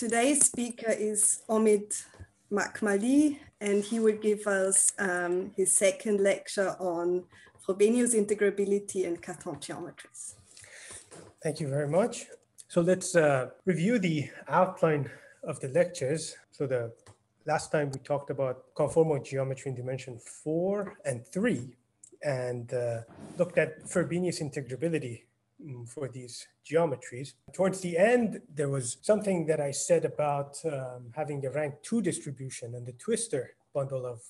Today's speaker is Omid Makhmali, and he will give us his second lecture on Frobenius integrability and Cartan geometries. Thank you very much. So let's review the outline of the lectures. So the last time we talked about conformal geometry in dimension 4 and 3, and looked at Frobenius integrability for these geometries. Towards the end, there was something that I said about having a rank 2 distribution and the Twistor bundle of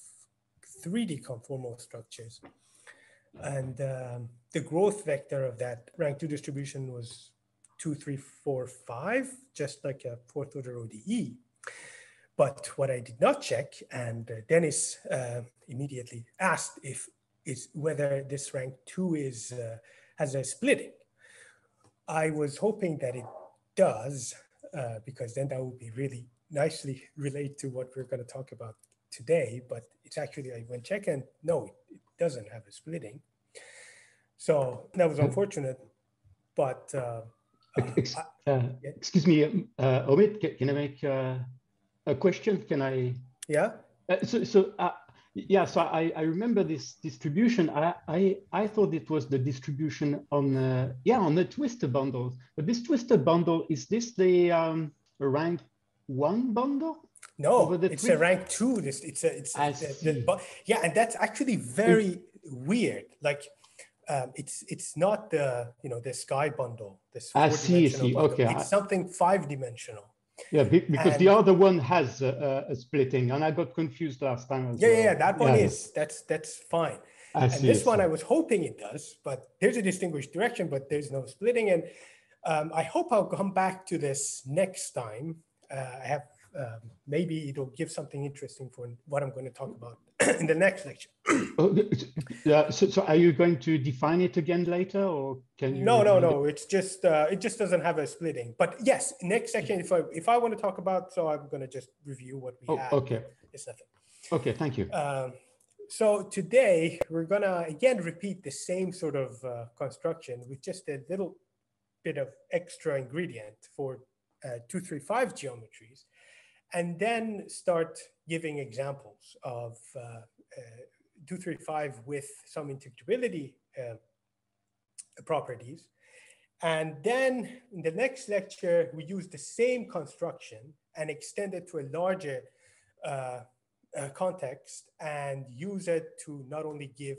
3D conformal structures. And the growth vector of that rank 2 distribution was 2, 3, 4, 5, just like a 4th order ODE. But what I did not check, and Dennis immediately asked if is whether this rank 2 is has a splitting. I was hoping that it does, because then that would be really nicely relate to what we're going to talk about today, but it's actually, I went check and no, it doesn't have a splitting. So that was unfortunate, but... excuse me, Omid, can I make a question? Can I? Yeah. So I remember this distribution. I thought it was the distribution on the, on the Twistor bundle. But this Twistor bundle, is this the rank 1 bundle? No, it's a rank 2. And that's actually very weird. Like it's not the the sky bundle. This I see. Bundle. Okay, it's something 5-dimensional. Yeah, because the other one has a splitting, and I got confused last time as well. Yeah, that one is. That's fine. And this one, I was hoping it does, but there's a distinguished direction, but there's no splitting. And I hope I'll come back to this next time. I have maybe it'll give something interesting for what I'm going to talk about in the next lecture. So are you going to define it again later, or can you? No. It's just it just doesn't have a splitting. But yes, next section, if I want to talk about, so I'm going to just review what we have. Okay. It's nothing. Okay. Thank you. So today we're going to again repeat the same sort of construction with just a little bit of extra ingredient for 2, 3, 5 geometries, and then start giving examples of 2, 3, 5 with some integrability properties. And then in the next lecture, we use the same construction and extend it to a larger context and use it to not only give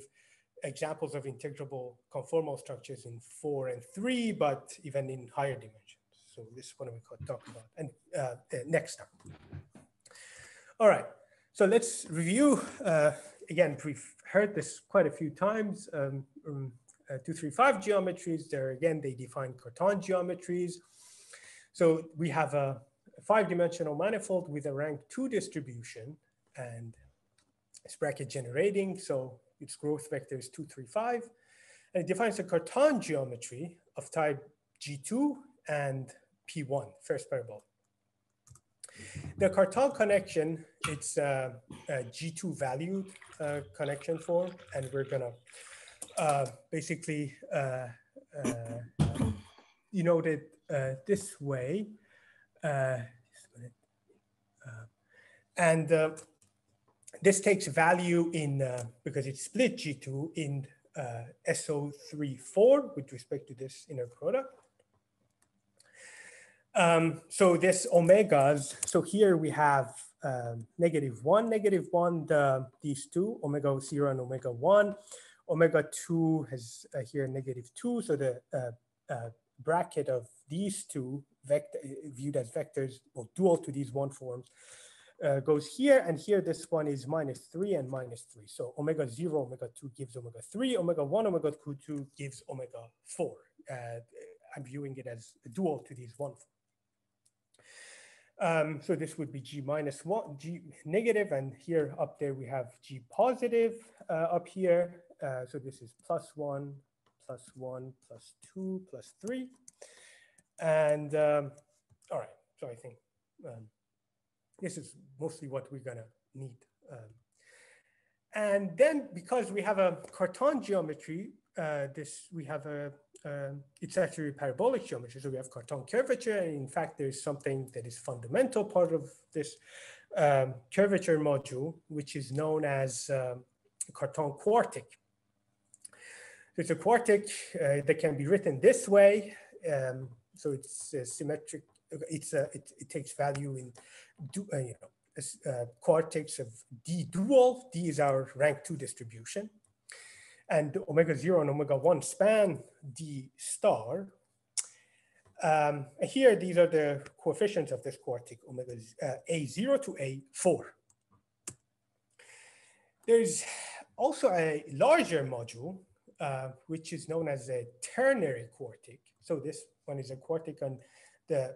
examples of integrable conformal structures in 4 and 3, but even in higher dimensions. So this is what we could talk about and next time. All right, so let's review. Again, we've heard this quite a few times. 2, 3, 5 geometries. There again, they define Cartan geometries. So we have a 5-dimensional manifold with a rank 2 distribution, and it's bracket generating. So its growth vector is 2, 3, 5, and it defines a Cartan geometry of type G2 and P1, first parabolic. The Cartan connection, it's a G2 valued connection form, and we're gonna basically denote it this way. And this takes value in, because it's split G2 in SO3,4 with respect to this inner product. So this omegas, so here we have -1, -1, these two, omega 0 and omega 1. Omega 2 has here -2. So the bracket of these two vector, viewed as vectors or dual to these 1 forms goes here. And here this one is -3 and -3. So omega 0, omega 2 gives omega 3, omega 1, omega 2 gives omega 4. I'm viewing it as a dual to these 1 forms. So this would be G-1, G- and here up there we have G+ up here. So this is +1, +1, +2, +3. And all right, so I think this is mostly what we're gonna need. And then because we have a Cartan geometry, we have a, it's actually parabolic geometry. So we have Cartan curvature. In fact, there is something that is fundamental part of this curvature module, which is known as Cartan quartic. It's a quartic that can be written this way. So it's symmetric. It takes value in quartics of D dual. D is our rank 2 distribution. And omega 0 and omega 1 span D star. Here, these are the coefficients of this quartic, omega A0 to A4. There's also a larger module, which is known as a ternary quartic. So this one is a quartic on the,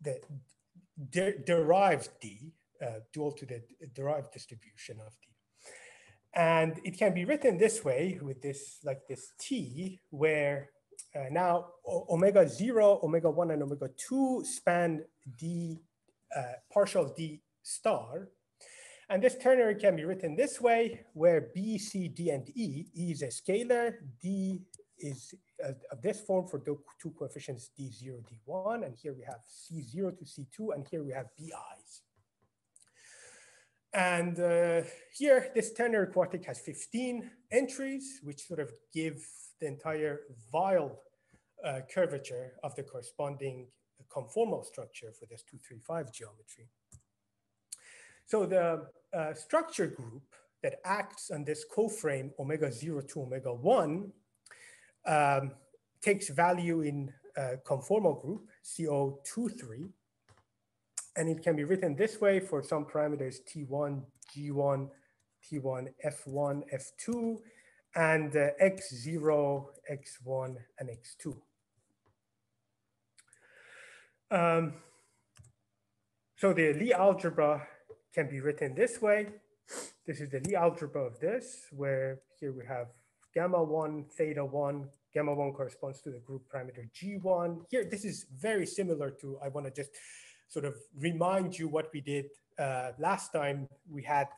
the derived D, dual to the derived distribution of D. And it can be written this way with this, like this T, where now omega 0, omega 1, and omega 2 span D, partial D star. And this ternary can be written this way, where B, C, D, and E, E is a scalar, D is of this form for the two coefficients D0, D1, and here we have C0 to C2, and here we have BIs. And here, this ternary quartic has 15 entries, which sort of give the entire Weyl curvature of the corresponding conformal structure for this 2, 3, 5 geometry. So the structure group that acts on this coframe omega 0 to omega 1 takes value in conformal group CO23. And it can be written this way for some parameters T1, G1, T1, F1, F2, and X0, X1, and X2. So the Lie algebra can be written this way. This is the Lie algebra of this, where here we have gamma 1, theta 1. Gamma 1 corresponds to the group parameter G1. Here, this is very similar to, I want to just sort of remind you what we did last time. We had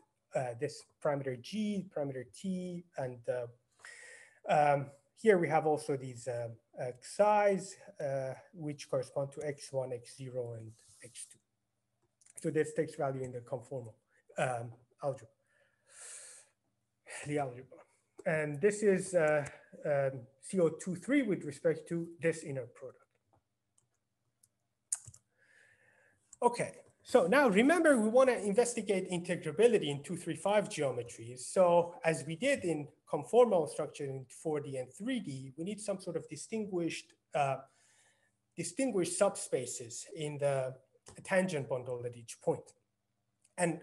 this parameter G, parameter T, and here we have also these xi's, which correspond to X1, X0, and X2. So this takes value in the conformal algebra, Lie algebra. And this is CO23 with respect to this inner product. Okay, so now remember, we want to investigate integrability in 2, 3, 5 geometries. So as we did in conformal structure in 4D and 3D, we need some sort of distinguished subspaces in the tangent bundle at each point. And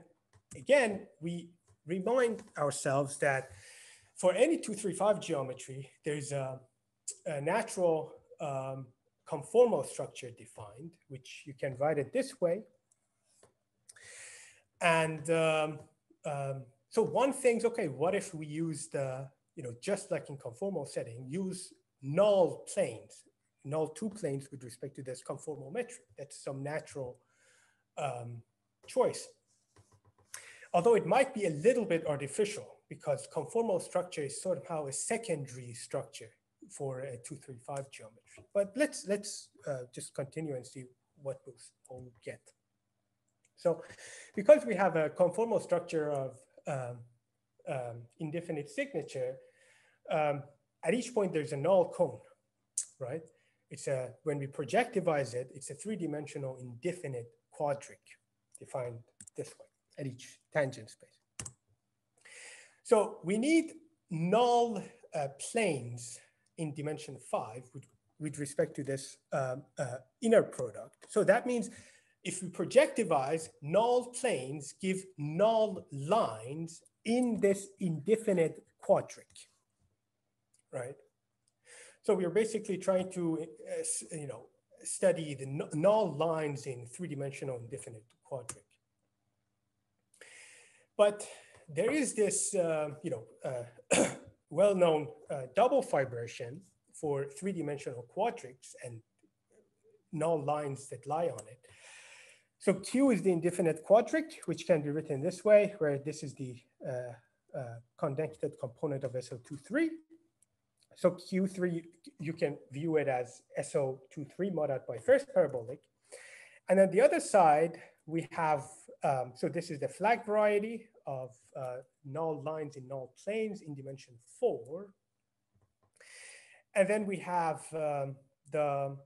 again, we remind ourselves that for any 2, 3, 5 geometry, there's a natural conformal structure defined, which you can write it this way. And so one thing's, okay, what if we use the, just like in conformal setting, use null planes, null 2 planes with respect to this conformal metric? That's some natural choice. Although it might be a little bit artificial because conformal structure is somehow a secondary structure for a 2, 3, 5 geometry. But let's just continue and see what we'll get. So because we have a conformal structure of indefinite signature, at each point there's a null cone, right? It's a, when we projectivize it, it's a 3-dimensional indefinite quadric defined this way at each tangent space. So we need null planes in dimension 5 with respect to this inner product. So that means if we projectivize, null planes give null lines in this indefinite quadric, right? So we're basically trying to, study the null lines in 3-dimensional indefinite quadric. But there is this, well-known double vibration for 3-dimensional quadrics and null lines that lie on it. So Q is the indefinite quadric, which can be written this way, where this is the connected component of SO23. So Q3, you can view it as SO23 modded by first parabolic. And on the other side, we have, so this is the flag variety of null lines in null planes in dimension 4. And then we have the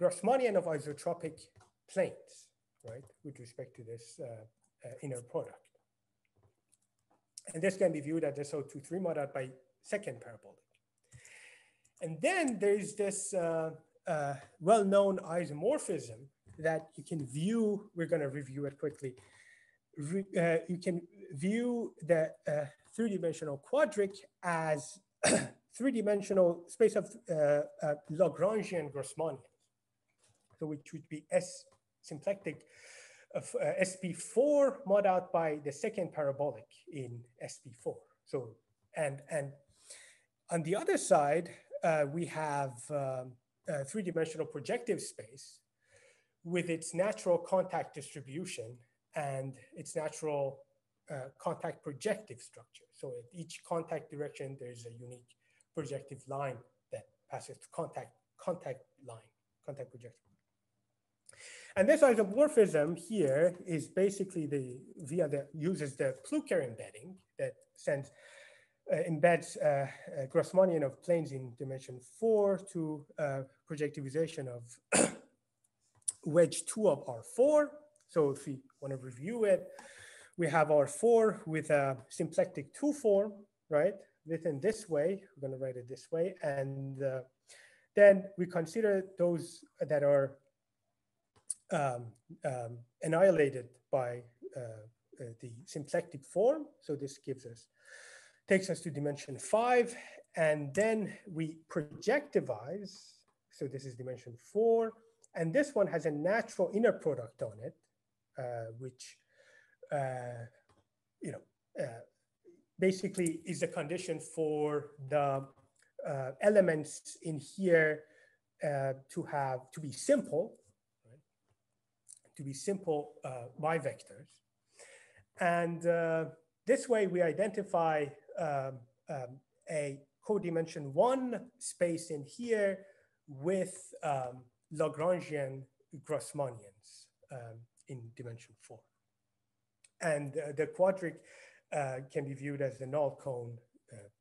Grassmannian of isotropic planes, right, with respect to this inner product. And this can be viewed as SO23 modded by second parabolic. And then there's this well-known isomorphism that you can view. We're going to review it quickly. You can view the three-dimensional quadric as three-dimensional space of Lagrangian Grassmannian, so which would be S symplectic of SP4 mod out by the second parabolic in SP4. So, and on the other side, we have three-dimensional projective space with its natural contact distribution and its natural contact projective structure. So at each contact direction, there's a unique projective line that passes to contact projective. And this isomorphism here is basically the uses the Plucker embedding that sends embeds Grassmannian of planes in dimension 4 to projectivization of wedge 2 of R4. So if we want to review it, we have R4 with a symplectic 2 form, right? Written this way, we're going to write it this way, and then we consider those that are annihilated by the symplectic form. So this gives us, takes us to dimension 5, and then we projectivize. So this is dimension 4, and this one has a natural inner product on it, which you know, basically is the condition for the elements in here to be simple. To be simple bivectors. And this way we identify a codimension 1 space in here with Lagrangian Grassmannians in dimension 4. And the quadric can be viewed as the null cone,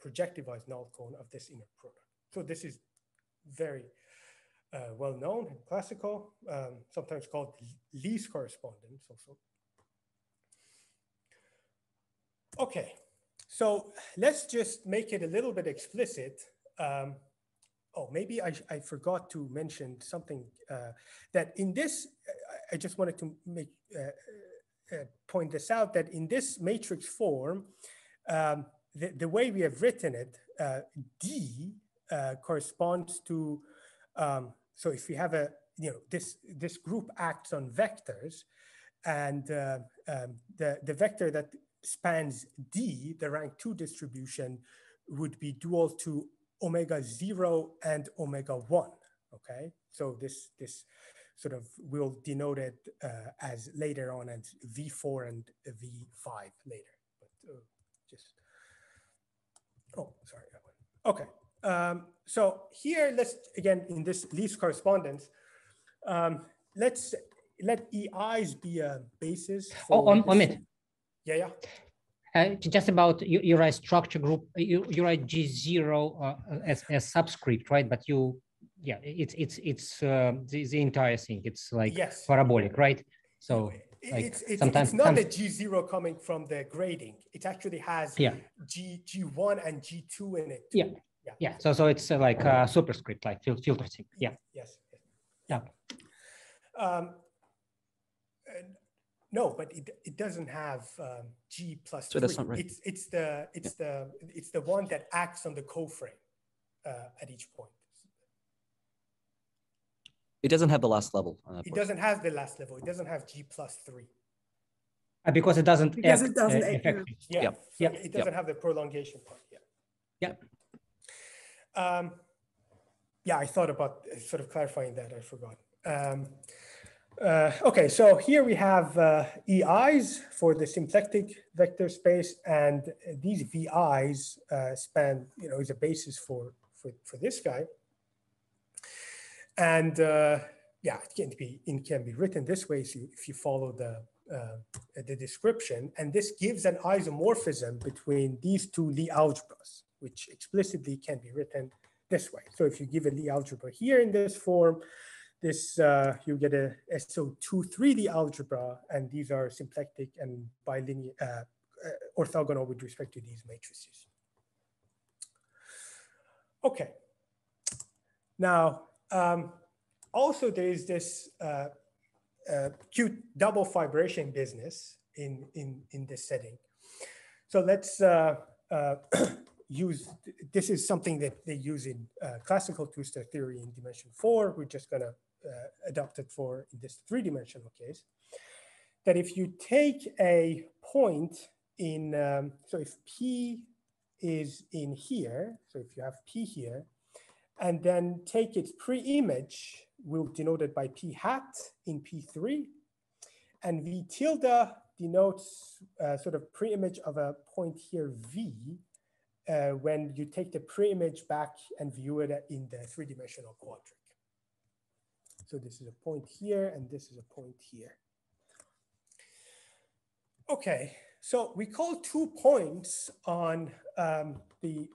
projectivized null cone of this inner product. So this is very well known and classical, sometimes called least correspondence also. Okay, so let's just make it a little bit explicit. Oh, maybe I forgot to mention something that in this, I just wanted to make point this out, that in this matrix form, the way we have written it, D corresponds to, so if we have a, you know, this group acts on vectors, and the vector that spans D, the rank 2 distribution, would be dual to omega 0 and omega 1. Okay, so this sort of will denote it as later on as V4 and V5 later. But just, oh, sorry, that one. Okay. So here, let's, again, in this least correspondence, let's let EIs be a basis. Oh, Omid. Yeah, yeah. Just about, you write structure group, you write G0 as subscript, right? But you, yeah, it's the entire thing. It's like, yes, parabolic, right? So like it's not the G0 coming from the grading. It actually has, yeah, G1 and G2 in it. Yeah. Yeah. Yeah, so it's like a superscript, like filter thing. Yeah. Yes. Yeah. No, but it doesn't have G plus 3. So that's not right. It's the one that acts on the coframe at each point. It doesn't have the last level. On that it doesn't have the last level. It doesn't have G plus 3. Because it doesn't. Because act, it doesn't. Yeah. Yeah. So yeah. It doesn't, yeah, have the prolongation part. Yeah. Yeah. Yeah, I thought about sort of clarifying that. I forgot. Okay, so here we have EIs for the symplectic vector space, and these VIs span, you know, is a basis for this guy. And yeah, it can be written this way if you follow the description. And this gives an isomorphism between these two Lie algebras, which explicitly can be written this way. So if you give a Lie algebra here in this form, this you get a SO2,3D algebra, and these are symplectic and bilinear orthogonal with respect to these matrices. Okay. Now, also there is this cute double fibration business in this setting. So let's use, this is something that they use in classical Twistor theory in dimension 4. We're just gonna adopt it for this 3-dimensional case, that if you take a point in, so if P is in here, so if you have P here, and then take its pre-image, we'll denote it by P hat in P3, and V tilde denotes sort of pre-image of a point here V, when you take the pre-image back and view it in the 3-dimensional quadric. So this is a point here, and this is a point here. Okay, so we call 2 points on the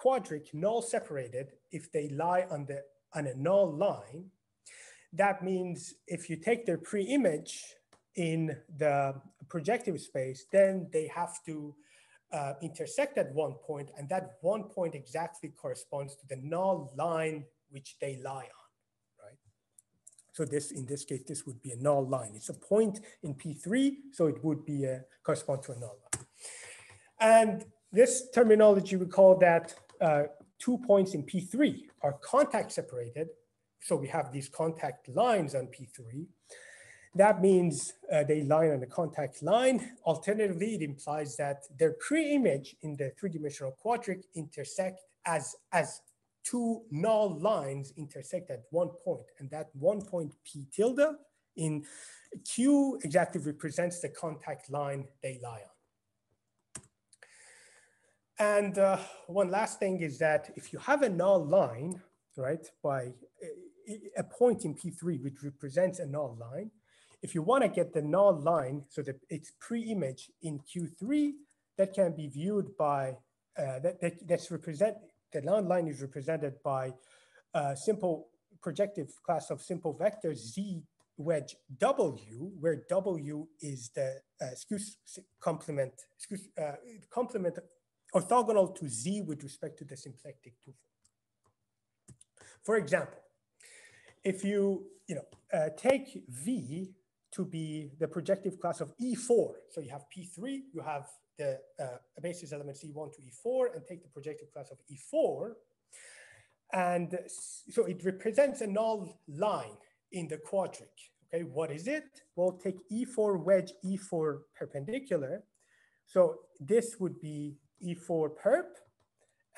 quadric null separated if they lie on a null line. That means if you take their pre-image in the projective space, then they have to intersect at 1 point, and that 1 point exactly corresponds to the null line which they lie on, right? So this, in this case, this would be a null line. It's a point in P3, so it would be correspond to a null line. And this terminology, we call that 2 points in P3 are contact separated. So we have these contact lines on P3. That means they lie on the contact line. Alternatively, it implies that their pre-image in the 3-dimensional quadric intersect as 2 null lines intersect at 1 point. And that 1 point P tilde in Q exactly represents the contact line they lie on. And one last thing is that if you have a null line, right, by a point in P3 which represents a null line, if you want to get the null line, so that its pre-image in Q3, that can be viewed by the null line is represented by a simple projective class of simple vectors Z wedge W, where W is the skew complement orthogonal to Z with respect to the symplectic 2/4. For example, if you take V to be the projective class of E4. So you have P3, you have the basis elements E1 to E4, and take the projective class of E4. And so it represents a null line in the quadric. Okay, what is it? Well, take E4 wedge E4 perpendicular. So this would be E4 perp,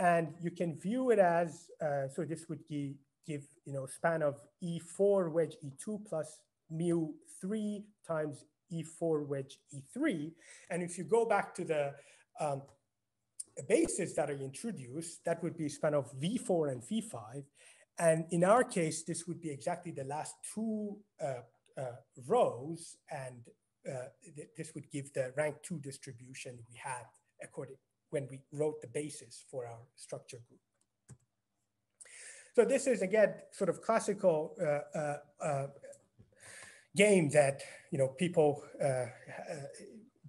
and you can view it as, so this would be, give, you know, span of E4 wedge E2 plus mu 3 times E4 wedge E3. And if you go back to the bases that I introduced, that would be span of V4 and V5. And in our case, this would be exactly the last 2 rows. And this would give the rank 2 distribution we had according when we wrote the basis for our structure group. So this is, again, sort of classical game that, you know, people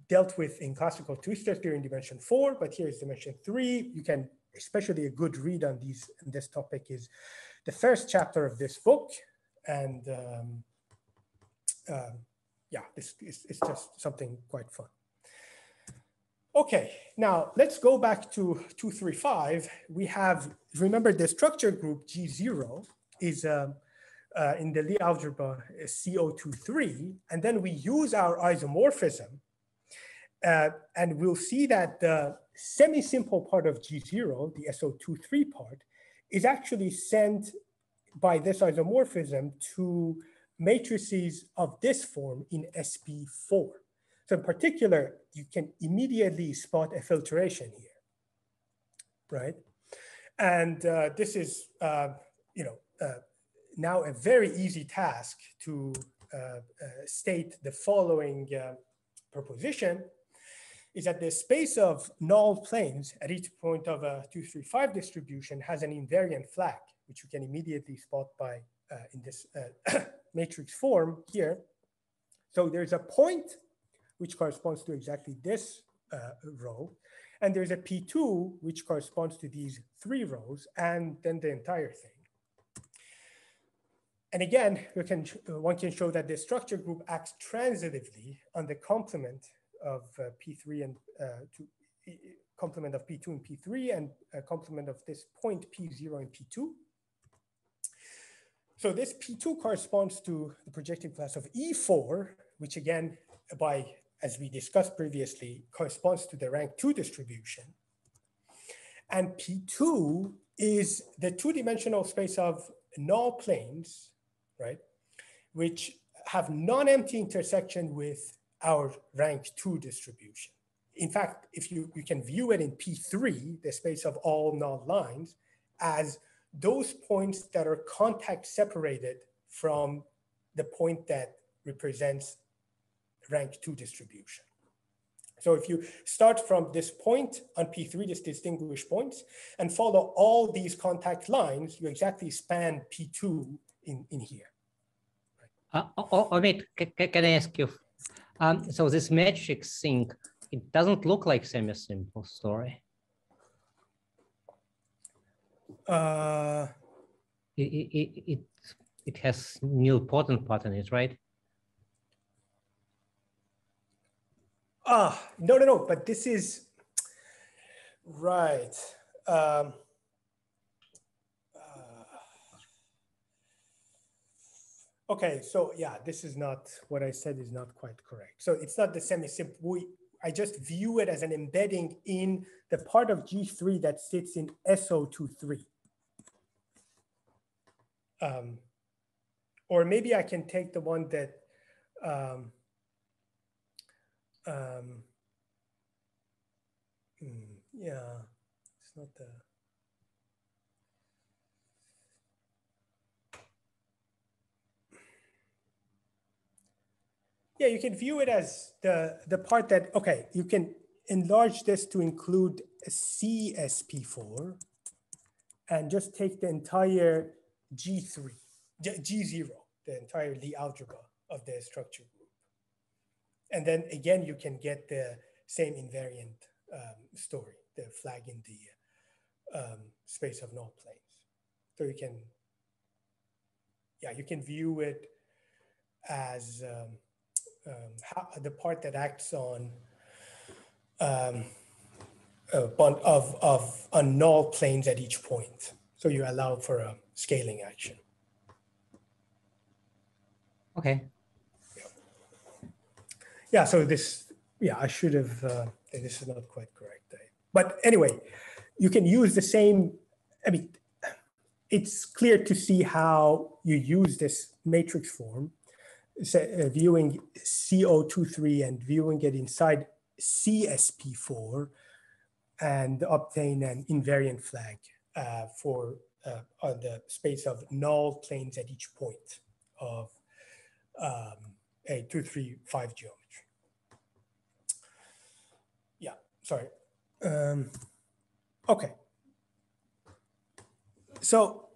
dealt with in classical Twistor theory in dimension 4, but here is dimension 3. You can, especially a good read on this topic is the first chapter of this book. And yeah, it's just something quite fun. Okay, now let's go back to 235. We have, remember, the structure group G0 is in the Lie algebra CO23, and then we use our isomorphism, and we'll see that the semi-simple part of G0, the SO23 part, is actually sent by this isomorphism to matrices of this form in SP4. So in particular, you can immediately spot a filtration here, right? And this is, now a very easy task to state the following proposition is that the space of null planes at each point of a 2-3-5 distribution has an invariant flag, which you can immediately spot by in this matrix form here. So there's a point which corresponds to exactly this row, and there's a P2 which corresponds to these three rows, and then the entire thing. And again, you can, one can show that the structure group acts transitively on the complement of P3 and complement of P2 and P3 and complement of this point P0 and P2. So this P2 corresponds to the projective class of E4, which again, by, as we discussed previously, corresponds to the rank 2 distribution. And P2 is the two-dimensional space of null planes, right, which have non-empty intersection with our rank 2 distribution. In fact, if you can view it in P3, the space of all null lines, as those points that are contact separated from the point that represents rank 2 distribution. So if you start from this point on P3, this distinguished points, and follow all these contact lines, you exactly span P2 in here. Right. Omid, can I ask you? So this matrix thing, it doesn't look like semi-simple story. It has nilpotent part in it, right? No, but this is, right. Okay, so yeah, this is not, what I said is not quite correct. So it's not the semi-simple, I just view it as an embedding in the part of G3 that sits in SO23. Or maybe I can take the one that, yeah, it's not the. Yeah, you can view it as the part that, okay, you can enlarge this to include CSP4 and just take the entire G3, G0, the entire Lie algebra of the structure. And then again, you can get the same invariant story, the flag in the space of null planes. So you can, yeah, you can view it as the part that acts on on null planes at each point. So you allow for a scaling action. Okay. Yeah, so this, yeah, I should have, this is not quite correct. But anyway, you can use the same, I mean, it's clear to see how you use this matrix form, viewing CO23 and viewing it inside CSP4 and obtain an invariant flag for on the space of null planes at each point of a 2-3-5 geometry. Yeah, sorry. Okay. So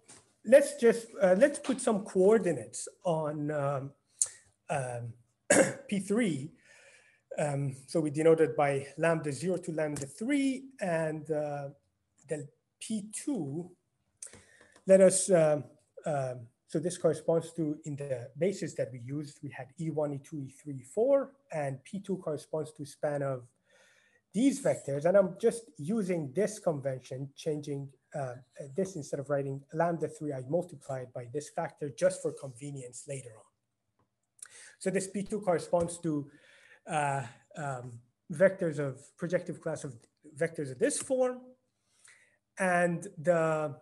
let's just let's put some coordinates on P3. So we denote it by λ0 to λ3, and the P2. Let us. So this corresponds to, in the basis that we used, we had E1, E2, E3, E4, and P2 corresponds to span of these vectors. And I'm just using this convention, changing this instead of writing λ3, I multiply it by this factor just for convenience later on. So this P2 corresponds to vectors of projective class of vectors of this form. And the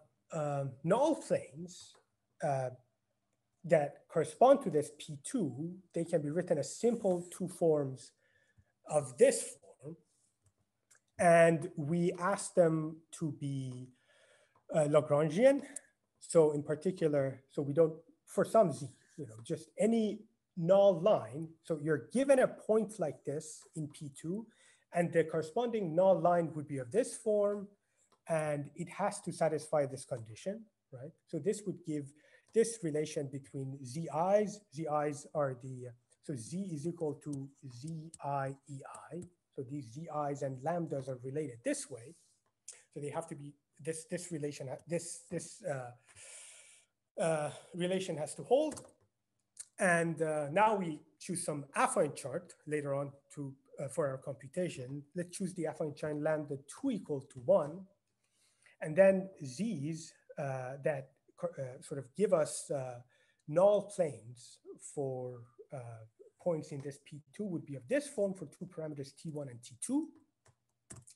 null planes that correspond to this P2, they can be written as simple two forms of this form. And we ask them to be Lagrangian. So in particular, so we don't, for some Z, you know, just any null line. So you're given a point like this in P2, and the corresponding null line would be of this form, and it has to satisfy this condition, right? So this would give this relation between zi's. Zi's are the, so z is equal to ziei. So these zi's and lambdas are related this way. So they have to be, this relation, this relation has to hold. And now we choose some affine chart later on to for our computation. Let's choose the affine chart lambda 2 equal to 1. And then z's that sort of give us null planes for points in this P2 would be of this form for two parameters T1 and T2.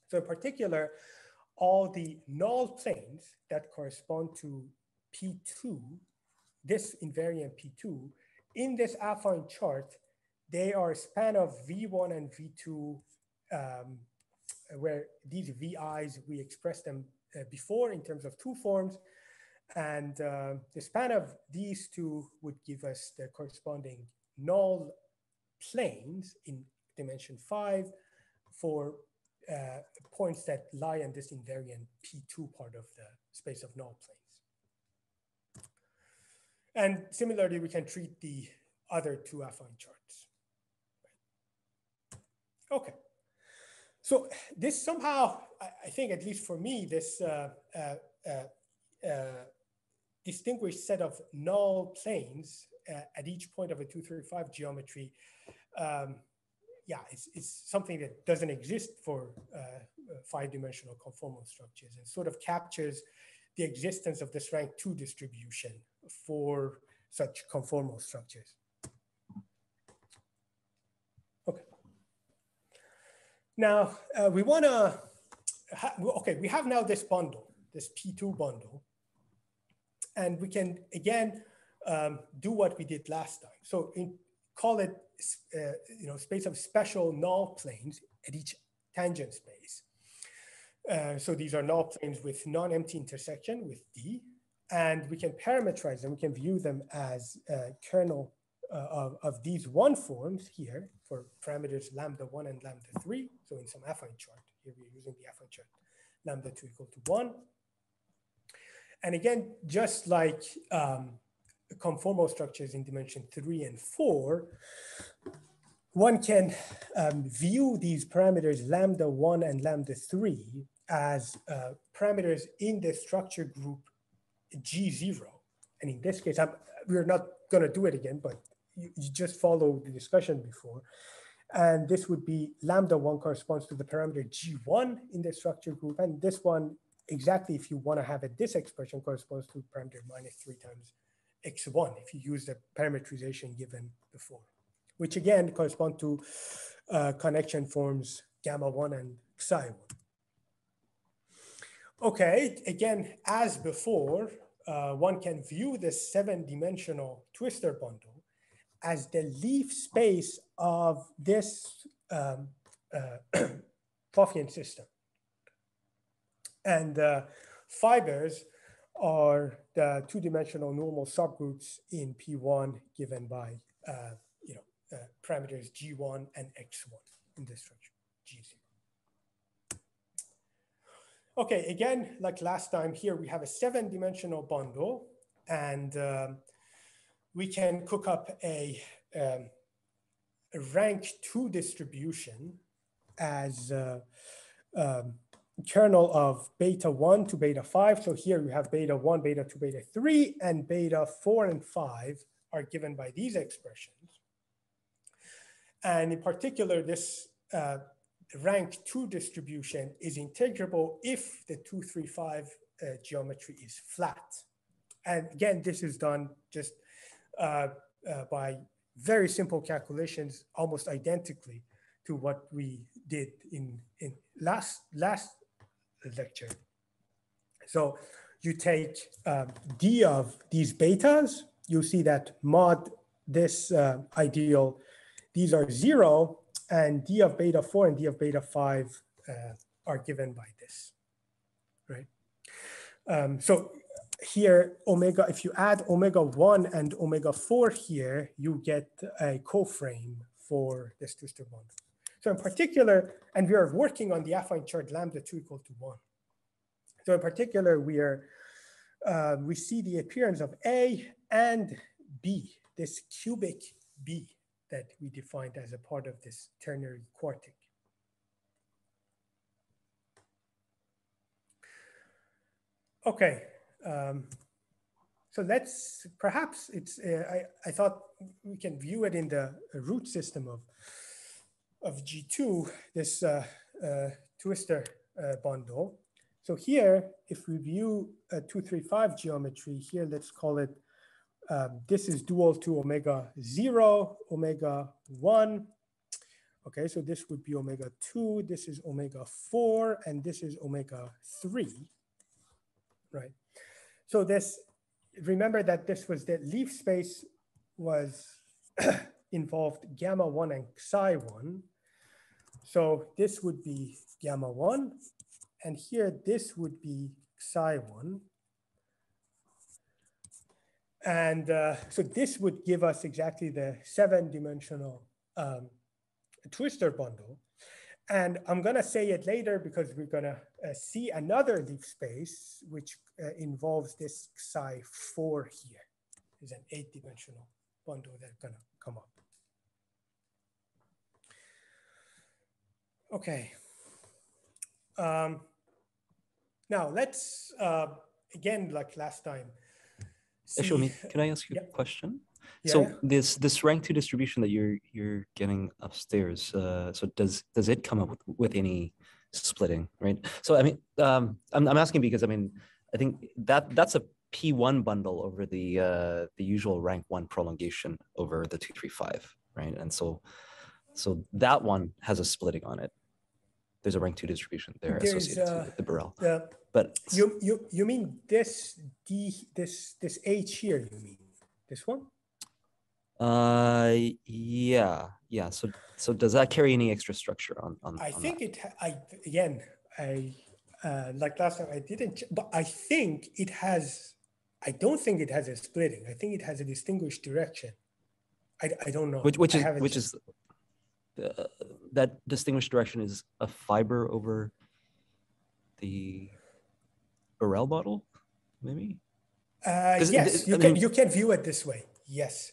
So in particular, all the null planes that correspond to P2, this invariant P2, in this affine chart, they are a span of V1 and V2, where these VIs, we express them before in terms of two forms. And the span of these two would give us the corresponding null planes in dimension 5 for points that lie in this invariant P2 part of the space of null planes. And similarly, we can treat the other two affine charts. Okay. So this somehow, I think, at least for me, this distinguished set of null planes at each point of a 235 geometry, yeah, it's something that doesn't exist for 5-dimensional conformal structures, and sort of captures the existence of this rank 2 distribution for such conformal structures. Okay. Now we want to, okay, we have now this bundle, this P2 bundle, and we can again do what we did last time. So call it, you know, space of special null planes at each tangent space. So these are null planes with non-empty intersection with D, and we can parameterize them. We can view them as a kernel of these one forms here for parameters lambda 1 and lambda 3. So in some affine chart, here we're using the affine chart, lambda 2 equal to 1. And again, just like conformal structures in dimension 3 and 4, one can view these parameters lambda 1 and lambda 3 as parameters in the structure group G0. And in this case, we're not going to do it again, but you just follow the discussion before. And this would be lambda 1 corresponds to the parameter G1 in the structure group. And this one, exactly, if you want to have it, this expression corresponds to parameter -3 times x1, if you use the parametrization given before, which again correspond to connection forms gamma 1 and psi 1. Okay, again, as before, one can view this 7-dimensional Twistor bundle as the leaf space of this Poffian system. And fibers are the 2-dimensional normal subgroups in P1 given by you know, parameters G1 and X1 in this structure, G0. Okay, again, like last time, here we have a 7-dimensional bundle, and we can cook up a rank 2 distribution as kernel of beta 1 to beta 5. So here we have beta 1, beta 2, beta 3, and beta 4 and 5 are given by these expressions. And in particular, this rank 2 distribution is integrable if the 235 geometry is flat. And again, this is done just by very simple calculations, almost identically to what we did in last lecture. So you take D of these betas you'll see that mod this ideal, these are 0, and d of beta 4 and d of beta 5 are given by this, right? So here, omega, if you add omega 1 and omega 4 here, you get a coframe for this Twistor bond. So in particular, and we are working on the affine charge lambda 2 equal to 1. So in particular, we are we see the appearance of A and B, this cubic B that we defined as a part of this ternary quartic. Okay, so let's perhaps it's I thought we can view it in the root system of G2, this Twistor bundle. So here, if we view a 2, 3, 5 geometry here, let's call it, this is dual to omega 0, omega 1. Okay, so this would be omega 2, this is omega 4, and this is omega 3, right? So this, remember that this was the leaf space was involved gamma 1 and psi 1. So this would be gamma 1. And here, this would be psi 1. And so this would give us exactly the 7-dimensional Twistor bundle. And I'm going to say it later because we're going to see another leaf space, which involves this psi 4 here. It's an 8-dimensional bundle that's going to come up. OK. Now let's, again, like last time. Ashwin, can I ask you a question? Yeah. So this rank 2 distribution that you're getting upstairs, so does it come up with any splitting, right? So I mean, I'm asking because I mean, I think that's a P1 bundle over the usual rank 1 prolongation over the 2, 3, 5, right? And so that one has a splitting on it. There's a rank 2 distribution there associated with the Borel. But you mean this D, this H here? You mean this one? Yeah. So does that carry any extra structure on? I think it. I like last time I didn't, but I think it has. I don't think it has a splitting. I think it has a distinguished direction. I don't know. Which is. That distinguished direction is a fiber over the Borel bottle, maybe? Yes, you can view it this way. Yes,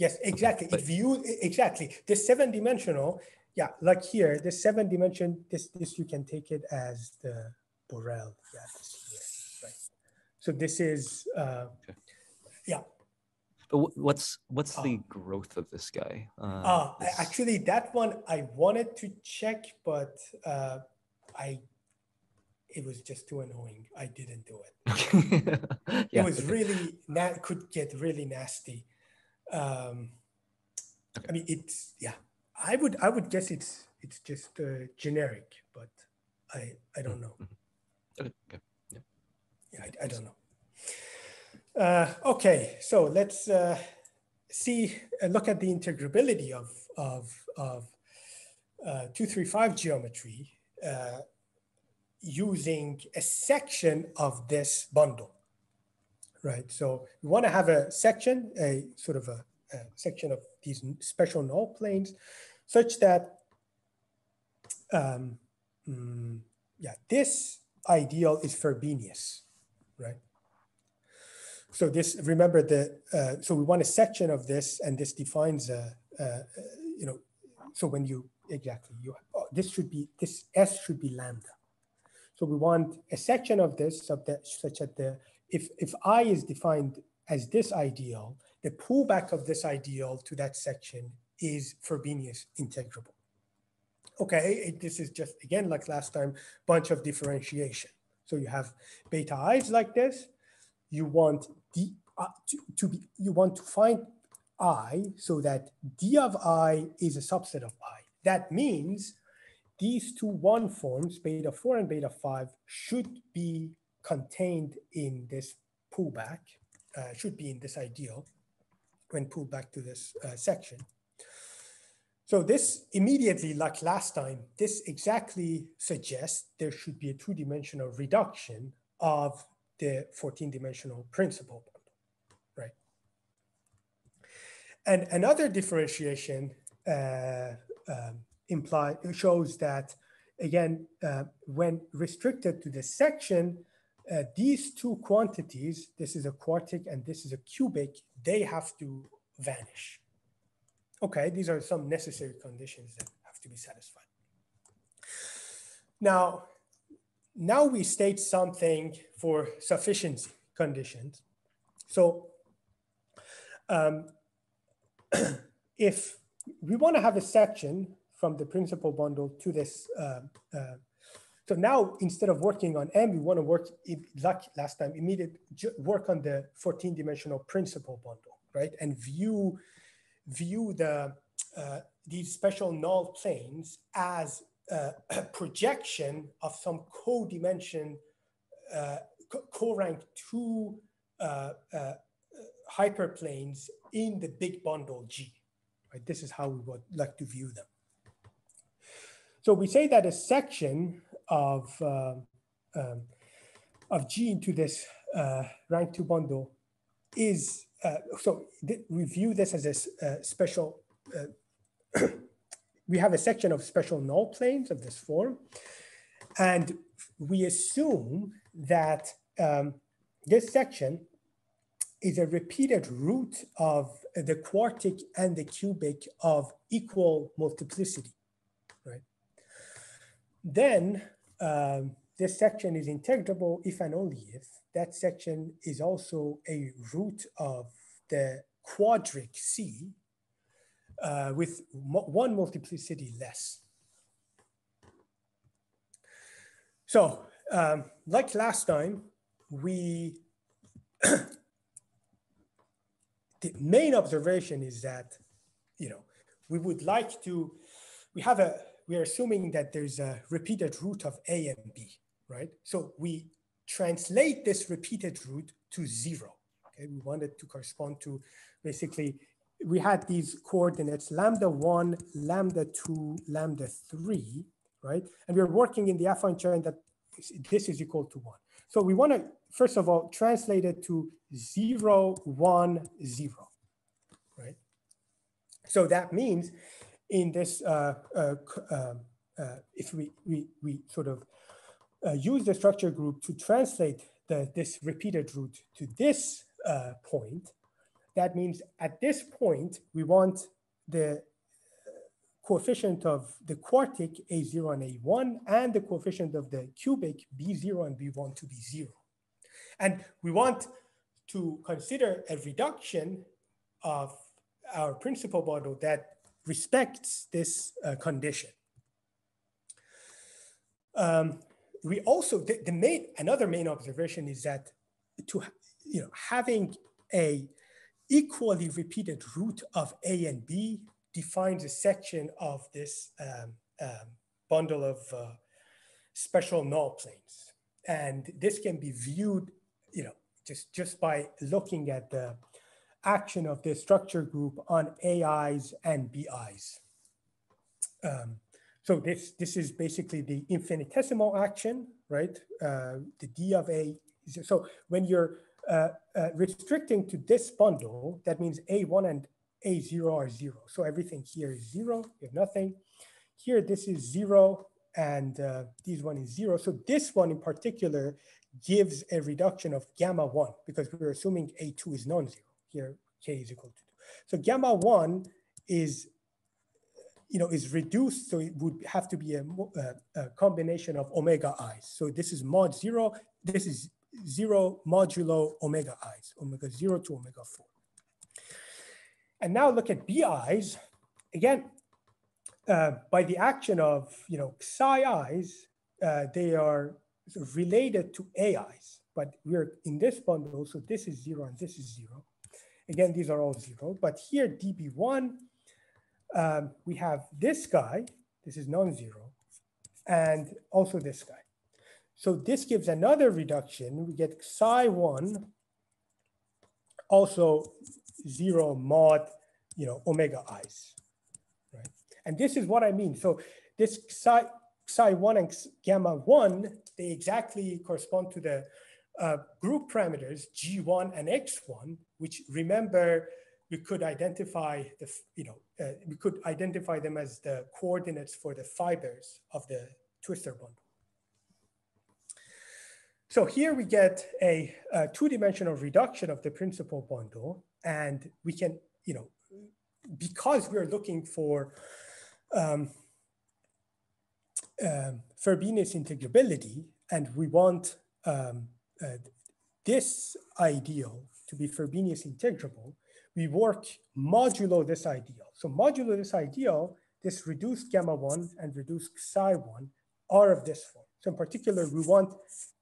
exactly. Okay, exactly. This 7-dimensional, yeah, like here, this 7-dimension, this you can take it as the Borel. Yeah, this here, right? So this is, okay. Yeah. But what's the growth of this guy? Actually, that one I wanted to check, but it was just too annoying. I didn't do it. Yeah, it was really could get really nasty. Okay. I mean, it's I would guess it's just generic, but I don't know. Okay. Yeah, I don't know. Okay, so let's look at the integrability of 2, 3, 5 geometry using a section of this bundle, right? So we want to have a section, a section of these special null planes, such that this ideal is Frobenius, right? So this, remember so we want a section of this, and this defines this should be, this S should be lambda. So we want a section of this such that if I is defined as this ideal, the pullback of this ideal to that section is Frobenius integrable. Okay, this is just, again, like last time, bunch of differentiation. So you have beta i's like this. You want D you want to find I so that D of I is a subset of I. That means these two 1 forms, beta 4 and beta 5, should be contained in this pullback. should be in this ideal when pulled back to this section. So this immediately, like last time, this exactly suggests there should be a two-dimensional reduction of the 14-dimensional principal bundle, right? And another differentiation shows that, again, when restricted to the section, these two quantities, this is a quartic and this is a cubic, they have to vanish. Okay, these are some necessary conditions that have to be satisfied. Now we state something for sufficiency conditions. So if we want to have a section from the principal bundle to this, so now instead of working on M, we want to work, like last time, work on the 14-dimensional principal bundle, right? And view the these special null planes as a projection of some co-dimension, co-rank 2 hyperplanes in the big bundle G. Right? This is how we would like to view them. So we say that a section of G into this rank 2 bundle is so we view this as a special. We have a section of special null planes of this form, and we assume that this section is a repeated root of the quartic and the cubic of equal multiplicity, right? Then this section is integrable if and only if that section is also a root of the quadric C with one multiplicity less. So like last time, we the main observation is that, you know, we would like to, we are assuming that there's a repeated root of A and B, right? So we translate this repeated root to 0. Okay, we want it to correspond to basically, we had these coordinates lambda 1, lambda 2, lambda 3, right? And we're working in the affine chain that this is equal to 1. So we want to, first of all, translate it to 0, 1, 0, right? So that means in this, if we sort of use the structure group to translate this repeated root to this point, that means at this point, we want the coefficient of the quartic A0 and A1 and the coefficient of the cubic B0 and B1 to be 0. And we want to consider a reduction of our principal bundle that respects this condition. We also, another main observation is that having a equally repeated root of A and B defines a section of this bundle of special null planes. And this can be viewed, you know, just by looking at the action of the structure group on AIs and BIs. So this is basically the infinitesimal action, right? The D of A. So when you're restricting to this bundle, that means A1 and A0 are 0. So everything here is 0, you have nothing. Here, this is 0, and this one is 0. So this one in particular gives a reduction of gamma 1, because we're assuming A2 is non-zero. Here, K is equal to 2. So gamma 1 is, you know, is reduced, so it would have to be a combination of omega i's. So this is mod 0, this is 0 modulo omega i's, omega 0 to omega 4. And now look at bi's. Again, by the action of, you know, psi i's, they are related to ai's, but we're in this bundle, so this is 0 and this is 0. Again, these are all 0, but here db1, we have this guy, this is non-zero, and also this guy. So this gives another reduction. We get psi 1 also zero mod, you know, omega i's, right? And this is what I mean. So this psi 1 and gamma 1, they exactly correspond to the group parameters G1 and X1, which, remember, we could identify the, we could identify them as the coordinates for the fibers of the Twistor bundle. So here we get a two-dimensional reduction of the principal bundle, and we can, because we're looking for Frobenius integrability, and we want this ideal to be Frobenius integrable, we work modulo this ideal. So modulo this ideal, this reduced gamma 1 and reduced psi 1 are of this form. So in particular, we want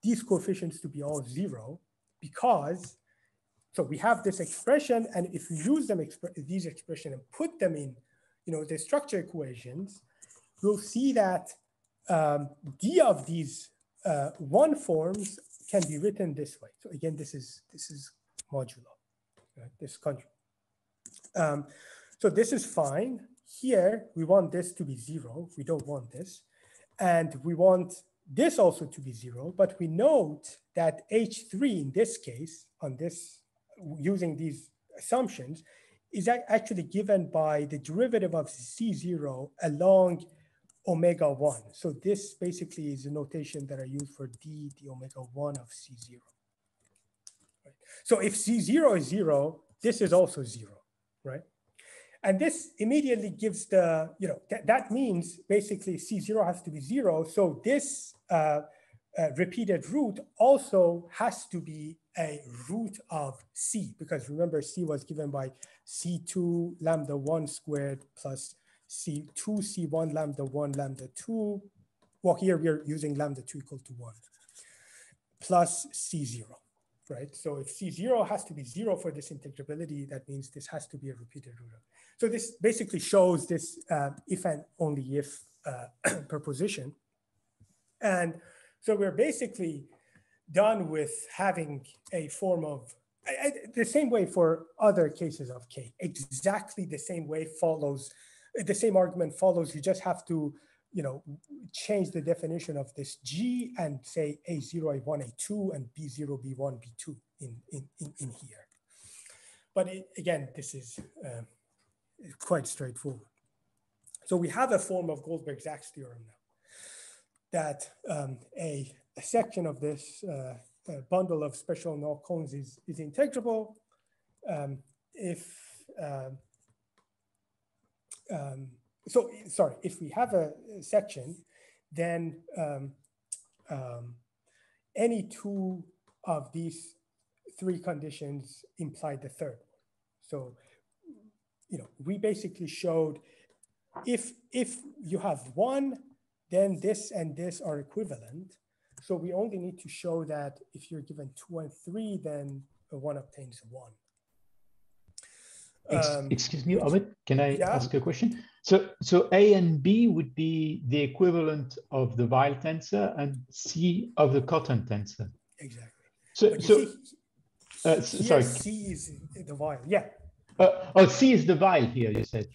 these coefficients to be all zero because, so we have this expression, and if we use them, these expressions, and put them in, the structure equations, we'll see that D of these one forms can be written this way. So again, this is modulo, right? So this is fine. Here, we want this to be zero. We don't want this. And we want this also to be zero, but we note that H3 in this case, on this, using these assumptions, is actually given by the derivative of C0 along omega 1. So this basically is a notation that I use for D, the omega 1 of C0. Right. So if C0 is zero, this is also zero, right? And this immediately gives the, that means basically C0 has to be zero. So this repeated root also has to be a root of C, because remember C was given by C2 lambda 1 squared plus C2 C1 lambda 1 lambda 2. Well, here we are using lambda 2 equal to 1 plus C0. Right? So if C0 has to be zero for this integrability, that means this has to be a repeated root. So this basically shows this if and only if proposition. And so we're basically done with having a form of, the same way for other cases of K, exactly the same way follows, the same argument follows. You just have to, change the definition of this G and say A0, A1, A2, and B0, B1, B2 in here. But it, again, this is quite straightforward. So we have a form of Goldberg-Zach's theorem now, that a section of this bundle of special null cones is integrable if we have a section, then any two of these three conditions imply the third. So, we basically showed if you have one, then this and this are equivalent. So we only need to show that if you're given 2 and 3, then one obtains 1. Excuse me, Omid, can I ask a question? So A and B would be the equivalent of the Weyl tensor and C of the Cotton tensor. Exactly. Sorry. C is the Weyl, yeah. C is the Weyl here, you said.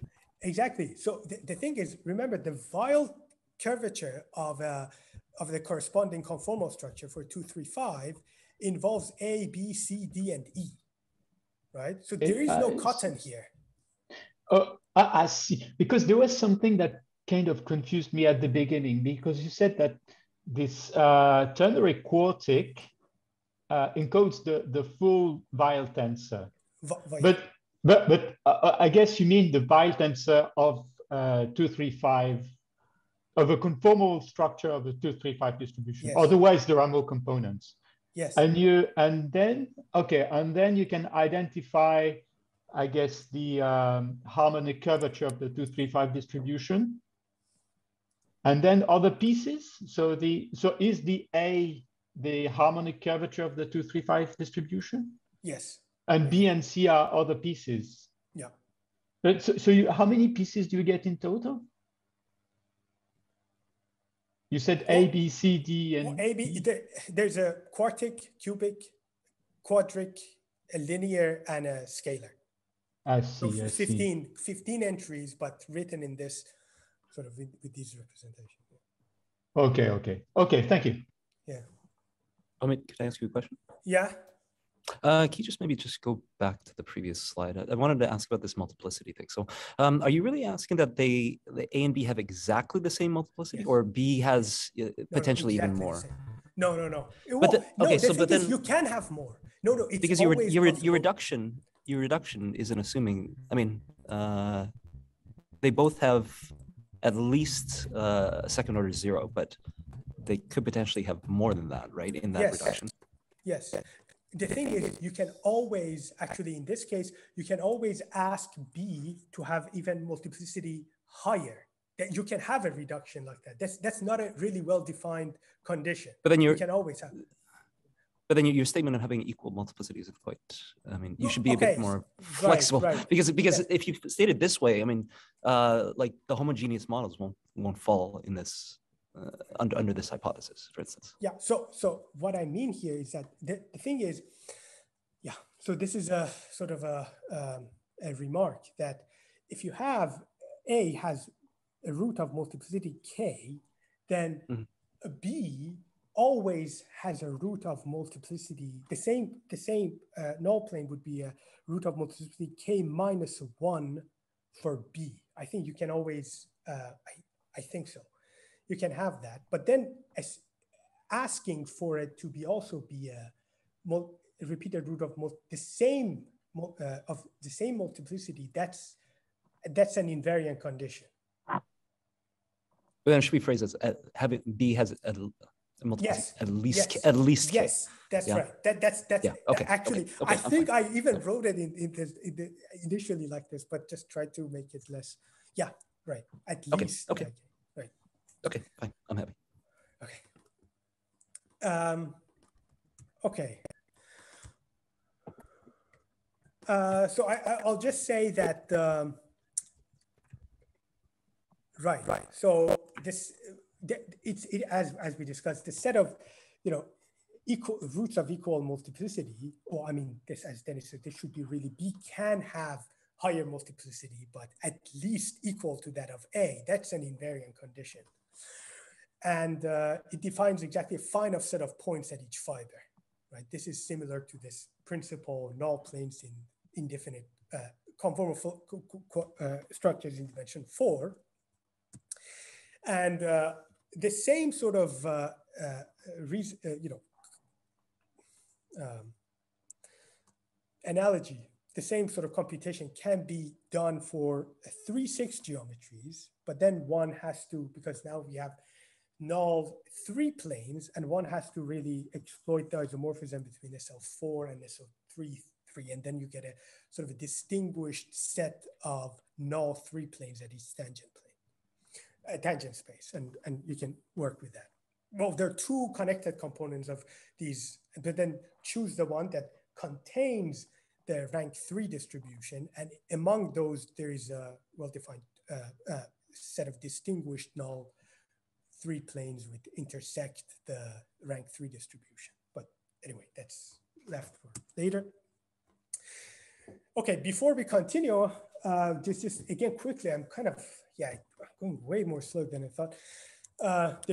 Exactly. So the thing is, remember, the Weyl curvature of the corresponding conformal structure for 2, 3, 5 involves A, B, C, D, and E. Right, so there is no Cotton here. Oh, I see. Because there was something that kind of confused me at the beginning, because you said that this ternary quartic encodes the full Weyl tensor. But I guess you mean the Weyl tensor of 2, 3, 5 of a conformal structure of the 2, 3, 5 distribution. Yes. Otherwise, there are no components. Yes. And then you can identify, I guess, the harmonic curvature of the 2, 3, 5 distribution. And then other pieces. So is the A the harmonic curvature of the 2, 3, 5 distribution? Yes. And B and C are other pieces. Yeah. But so how many pieces do you get in total? You said A, B, C, D, and... Well, A, B, there's a quartic, cubic, quadric, a linear and a scalar. I see. So 15 entries, but written in this sort of with these representations. Okay, okay. Okay, thank you. Yeah. Omid, can I ask you a question? Yeah. Can you just maybe just go back to the previous slide? I wanted to ask about this multiplicity thing. So are you really asking that the A and B have exactly the same multiplicity, yes, or B has potentially exactly even more? No, no, no. But the, okay, no, so but then you can have more. No, no. It's because your reduction isn't assuming. I mean, they both have at least a second order zero, but they could potentially have more than that, right? In that yes. reduction. Yes. The thing is, you can always, actually in this case, you can always ask B to have even multiplicity higher. That you can have a reduction like that. That's not a really well-defined condition. But then you can always have. But then your statement of having equal multiplicity isn't quite. I mean, you should be a bit more flexible because yes. if you state it this way, I mean, like the homogeneous models won't fall in this. Under this hypothesis, for instance. Yeah, so what I mean here is that the thing is, yeah, so this is a sort of a remark that if you have A has a root of multiplicity K, then mm-hmm. B always has a root of multiplicity, the same null plane would be a root of multiplicity K minus one for B. I think you can always, I think so. You can have that, but then as asking for it to be also be a repeated root of the same multiplicity, that's an invariant condition. But then it should be phrased as having B has a multiplicity yes. at least K. Yes, that's yeah. right. That's yeah. okay. Actually, okay. Okay. I think I even wrote it in the initially like this, but just try to make it less. Yeah, right. At least. Okay. Okay. Okay, fine, I'm happy. Okay. Okay. So I'll just say that, right. So this, as we discussed, the set of, you know, equal roots of equal multiplicity, or I mean, this as Dennis said, this should be really, B can have higher multiplicity, but at least equal to that of A. That's an invariant condition. And it defines exactly a finite set of points at each fiber, right? This is similar to this principle null planes in indefinite conformal structures in dimension 4. And the same sort of analogy, the same sort of computation can be done for 3-6 geometries, but then one has to, because now we have null 3 planes, and one has to really exploit the isomorphism between SL4 and SL3, and then you get a sort of a distinguished set of null 3 planes at each tangent space, and you can work with that. Well, there are two connected components of these, but then choose the one that contains the rank 3 distribution, and among those there is a well-defined set of distinguished null 3 planes which intersect the rank 3 distribution. But anyway, that's left for later. Okay, before we continue, just again quickly, I'm kind of, yeah, I'm going way more slow than I thought.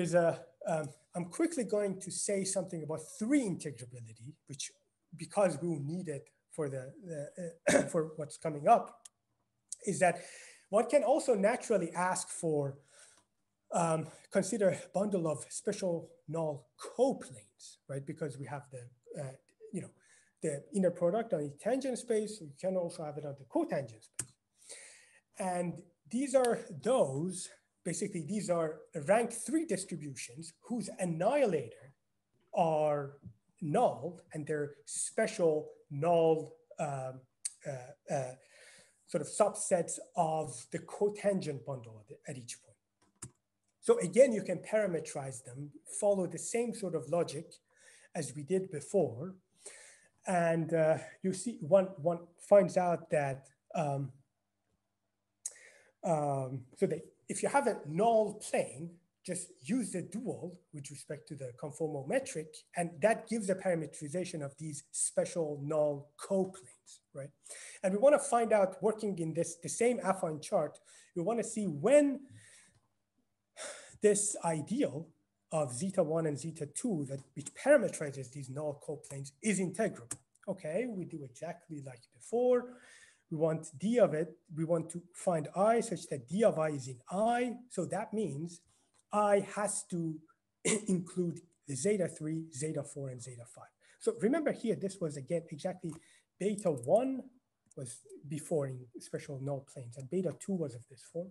I'm quickly going to say something about 3 integrability, which because we'll need it for for what's coming up, is that one can also naturally ask for consider a bundle of special null coplanes, right? Because we have the the inner product on the tangent space. You can also have it on the cotangent space, and these are those. Basically, these are rank 3 distributions whose annihilator are null, and they're special null sort of subsets of the cotangent bundle at each point. So again, you can parameterize them, follow the same sort of logic as we did before. And you see one finds out that, so that if you have a null plane, just use the dual with respect to the conformal metric, and that gives a parametrization of these special null coplanes, right? And we want to find out, working in this the same affine chart, we want to see when this ideal of zeta1 and zeta2 that which parametrizes these null coplanes is integrable. Okay, we do exactly like before. We want d of it, we want to find I such that d of I is in I. So that means I has to include the zeta3, zeta4, and zeta5. So remember here, this was again exactly beta 1 was before in special null planes, and beta 2 was of this form.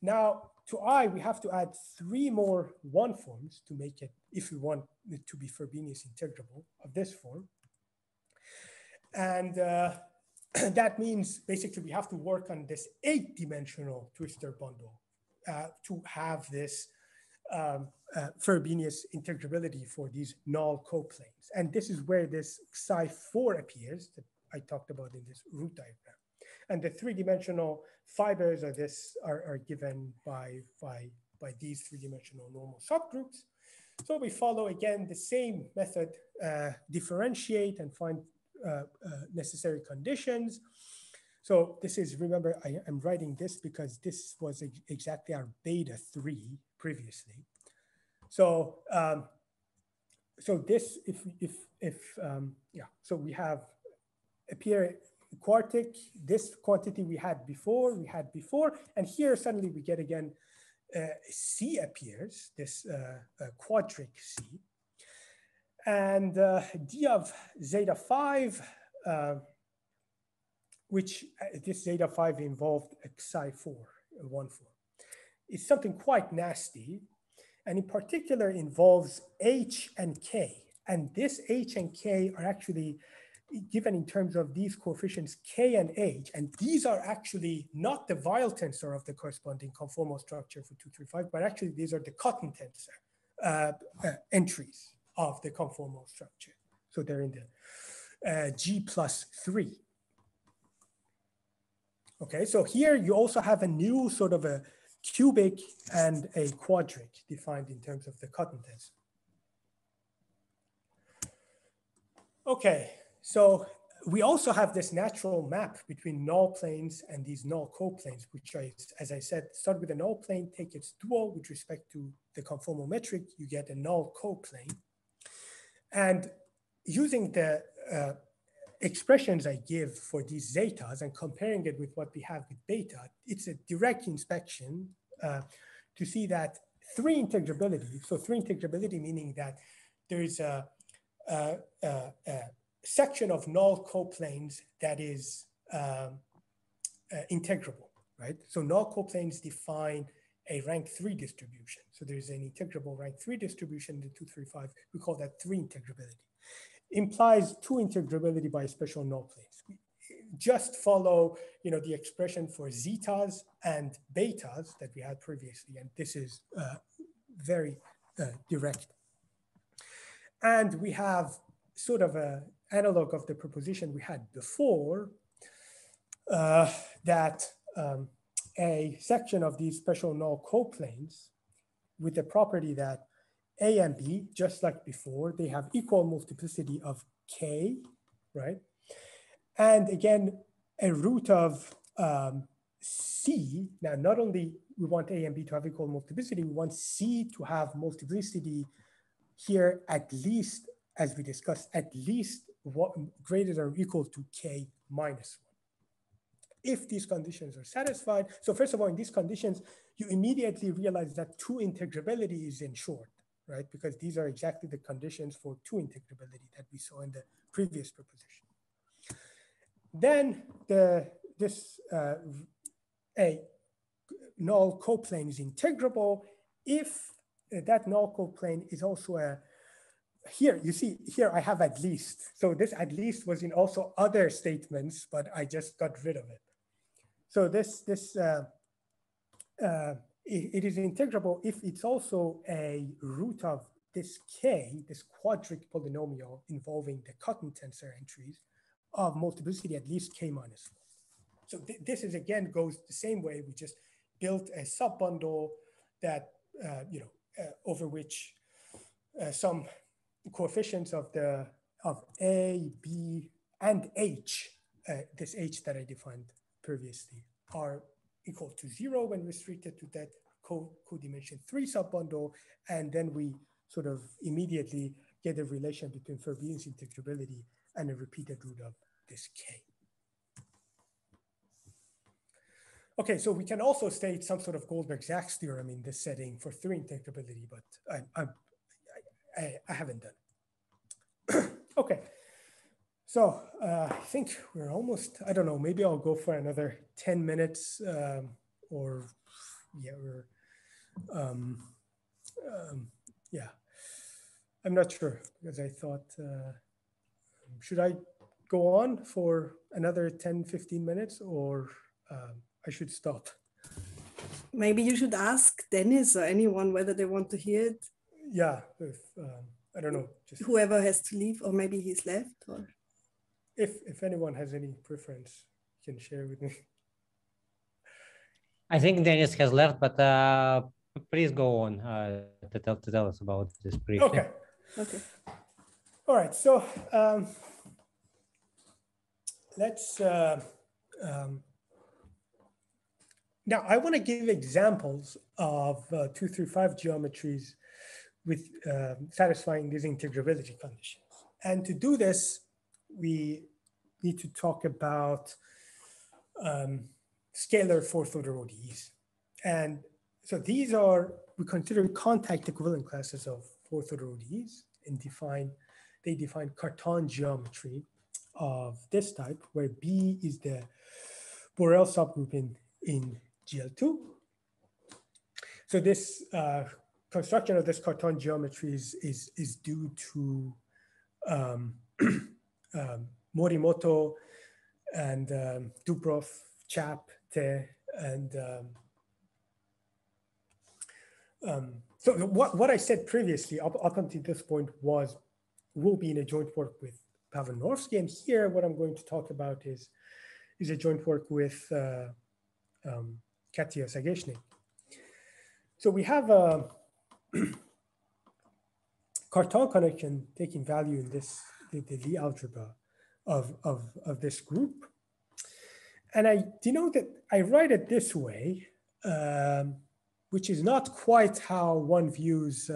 Now to I, we have to add 3 more 1 forms to make it, if we want it to be Frobenius integrable of this form. And that means basically we have to work on this 8-dimensional Twistor bundle to have this Frobenius integrability for these null coplanes. And this is where this psi 4 appears that I talked about in this root diagram. And the 3-dimensional fibers are given by these 3-dimensional normal subgroups. So we follow again the same method, differentiate and find necessary conditions. So this is, remember, I am writing this because this was exactly our beta 3 previously. So this so we have appear quartic, this quantity we had before, and here suddenly we get again C appears, this quadric C. And d of zeta5, which this zeta5 involved a psi 4, one form. It's something quite nasty, and in particular involves H and K. And this H and K are actually given in terms of these coefficients K and H, and these are actually not the Weyl tensor of the corresponding conformal structure for 235, but actually these are the Cotton tensor entries of the conformal structure. So they're in the G+3. Okay, so here you also have a new sort of a cubic and a quadric defined in terms of the Cotton tensor. Okay, so we also have this natural map between null planes and these null coplanes, which I, as I said, start with a null plane, take its dual with respect to the conformal metric, you get a null coplane. And using the expressions I give for these zetas and comparing it with what we have with beta, it's a direct inspection to see that 3 integrability. So 3 integrability meaning that there is a section of null coplanes that is integrable, right? So null coplanes define a rank 3 distribution. So there's an integrable rank 3 distribution in the 235. We call that 3 integrability. Implies 2 integrability by special null planes. We just follow, you know, the expression for zetas and betas that we had previously, and this is very direct. And we have sort of an analog of the proposition we had before that a section of these special null coplanes with the property that A and B, just like before, they have equal multiplicity of K, right? And again, a root of C. Now, not only we want A and B to have equal multiplicity, we want C to have multiplicity here at least, as we discussed, at least greater than or equal to K minus 1. If these conditions are satisfied. So first of all, in these conditions, you immediately realize that 2 integrability is ensured, right? Because these are exactly the conditions for 2 integrability that we saw in the previous proposition. Then a null coplane is integrable if that null coplane is also a, here, you see, here I have at least. So this at least was in also other statements, but I just got rid of it. So it is integrable if it's also a root of this K, this quadric polynomial involving the Cotton tensor entries of multiplicity at least K minus 1. So this is again goes the same way. We just built a sub bundle that, over which some coefficients of the A, B, and H, this H that I defined previously, are equal to 0 when restricted to that codimension 3 subbundle, and then we sort of immediately get a relation between Frobenius integrability and a repeated root of this K. Okay, so we can also state some sort of Goldberg-Zachs theorem in this setting for 3 integrability, but I haven't done it. Okay, so I think we're almost, I don't know, maybe I'll go for another 10 minutes or, yeah, we're, yeah, I'm not sure because I thought, should I go on for another 10, 15 minutes or, I should stop. Maybe you should ask Dennis or anyone whether they want to hear it. Yeah, if, I don't know. Just whoever has to leave, or maybe he's left. Or if anyone has any preference, you can share with me. I think Dennis has left, but please go on to tell us about this briefly. Okay. Okay. All right. So let's. Now, I want to give examples of 2 through 5 geometries with satisfying these integrability conditions. And to do this, we need to talk about scalar 4th-order ODEs. And so these are, we consider contact equivalent classes of 4th-order ODEs and define, they define Cartan geometry of this type, where B is the Borel subgroup in GL2. So this construction of this Cartan geometry is due to Morimoto and Dubrov, Čap, Te, and so what I said previously up until this point will be in a joint work with Pavel Norske, and here what I'm going to talk about is a joint work with Katja Sagerschnig. So we have a Cartan connection taking value in this, the Lie algebra of this group. And I denote that I write it this way, which is not quite how one views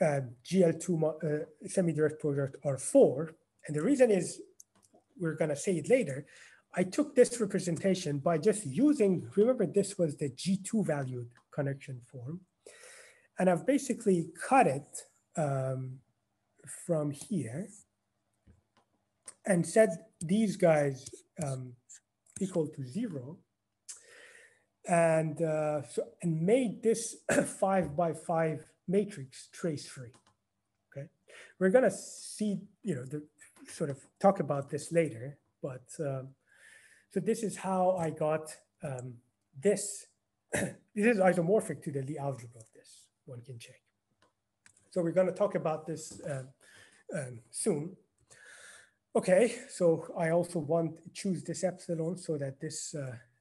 GL2 semi-direct product R4. And the reason is, we're going to say it later, I took this representation by just using, remember this was the G2 valued connection form. And I've basically cut it from here and set these guys equal to 0. And so, and made this 5 by 5 matrix trace free, okay? We're gonna see, you know, the sort of talk about this later, but, so this is how I got this. This is isomorphic to the Lie algebra of this. One can check. So we're going to talk about this soon. Okay. So I also want to choose this epsilon so that this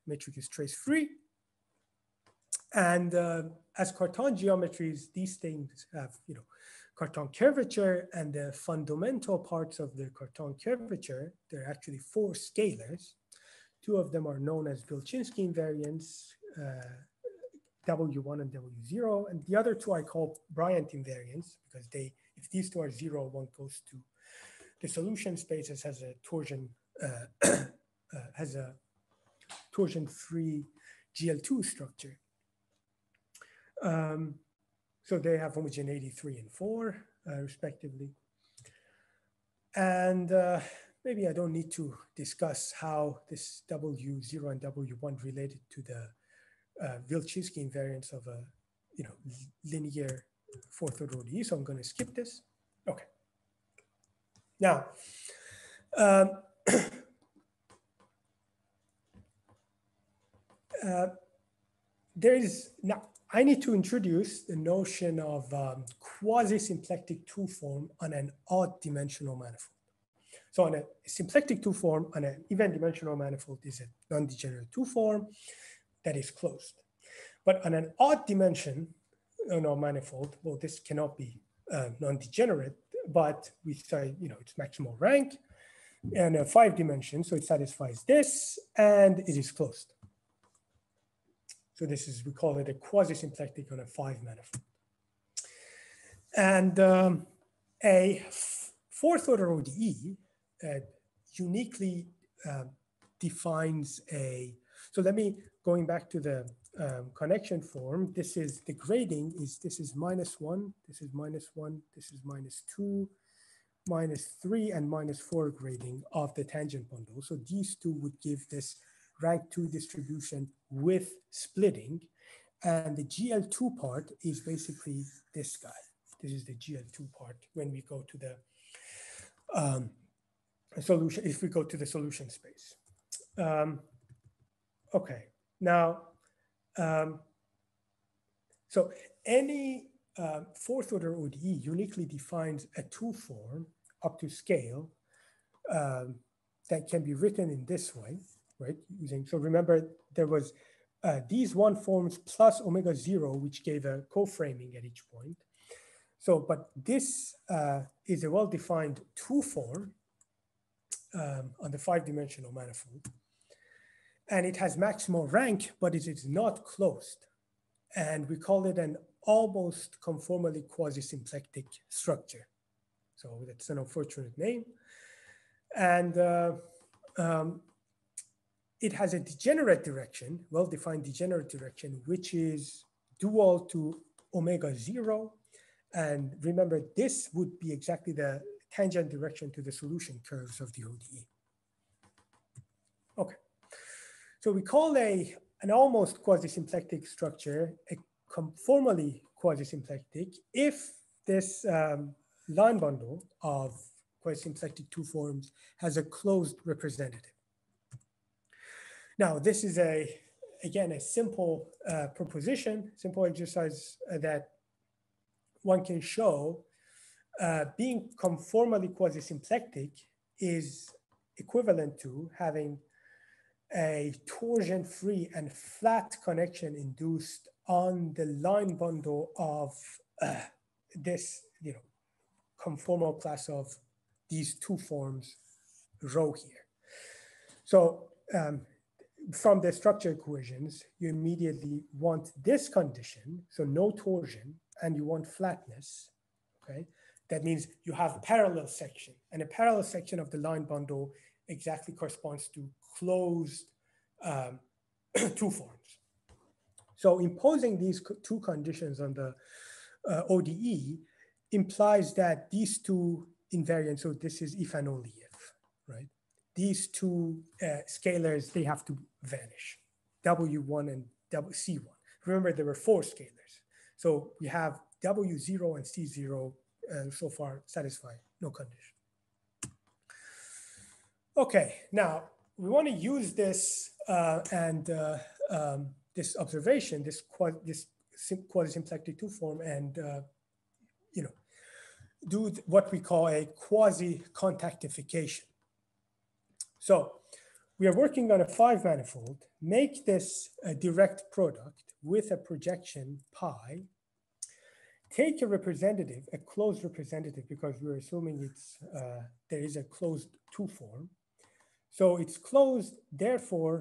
matrix is trace free. And as Cartan geometries, these things have, you know, Cartan curvature, and the fundamental parts of the Cartan curvature, there are actually 4 scalars. 2 of them are known as Wilczyński invariants, W1 and W0, and the other 2 I call Bryant invariants because they, if these 2 are 0, one goes to the solution spaces has a torsion, has a torsion-free GL2 structure. So they have homogeneity 3 and 4, respectively, and. Maybe I don't need to discuss how this W0 and W1 related to the Wilczyński invariance of a, you know, linear 4th-order ODE. So I'm going to skip this. Okay. Now, there is now. I need to introduce the notion of quasi-symplectic 2 form on an odd-dimensional manifold. So on a symplectic 2 form, on an even-dimensional manifold is a non-degenerate 2 form that is closed. But on an odd dimension, non-manifold. Well, this cannot be non-degenerate, but we say, you know, it's maximal rank and 5 dimensions. So it satisfies this and it is closed. So this is, we call it a quasi-symplectic on a 5 manifold. And a 4th order ODE uniquely defines a, so let me, going back to the connection form, this is the grading is, this is -1, this is -1, this is -2, -3 and -4 grading of the tangent bundle. So these two would give this rank 2 distribution with splitting. And the GL2 part is basically this guy. This is the GL2 part when we go to the solution, if we go to the solution space. Okay, now, so any 4th order ODE uniquely defines a 2 form up to scale that can be written in this way, right? Using, so remember there was these 1 forms plus omega 0, which gave a co-framing at each point. So, but this is a well-defined 2 form on the 5-dimensional manifold. And it has maximal rank, but it is not closed. And we call it an almost conformally quasi-symplectic structure. So that's an unfortunate name. And it has a degenerate direction, well-defined degenerate direction, which is dual to omega 0. And remember, this would be exactly the tangent direction to the solution curves of the ODE. Okay. So we call an almost quasi-symplectic structure a conformally quasi-symplectic if this line bundle of quasi-symplectic 2 forms has a closed representative. Now, this is again a simple proposition, simple exercise that one can show being conformally quasi-symplectic is equivalent to having a torsion-free and flat connection induced on the line bundle of this, you know, conformal class of these 2 forms row here. So from the structure equations, you immediately want this condition, so no torsion, and you want flatness, okay? That means you have parallel section, and a parallel section of the line bundle exactly corresponds to closed 2 forms. So imposing these 2 conditions on the ODE implies that these 2 invariants, so this is if and only if, right? These 2 scalars, they have to vanish, W1 and C1. Remember, there were 4 scalars. So we have W0 and C0 so far satisfy no condition. Okay, now we want to use this this observation, this quasi-symplectic 2 form, and you know, do what we call a quasi-contactification. So we are working on a 5 manifold. Make this a direct product with a projection pi. Take a representative, a closed representative, because we're assuming it's there is a closed 2 form. So it's closed, therefore,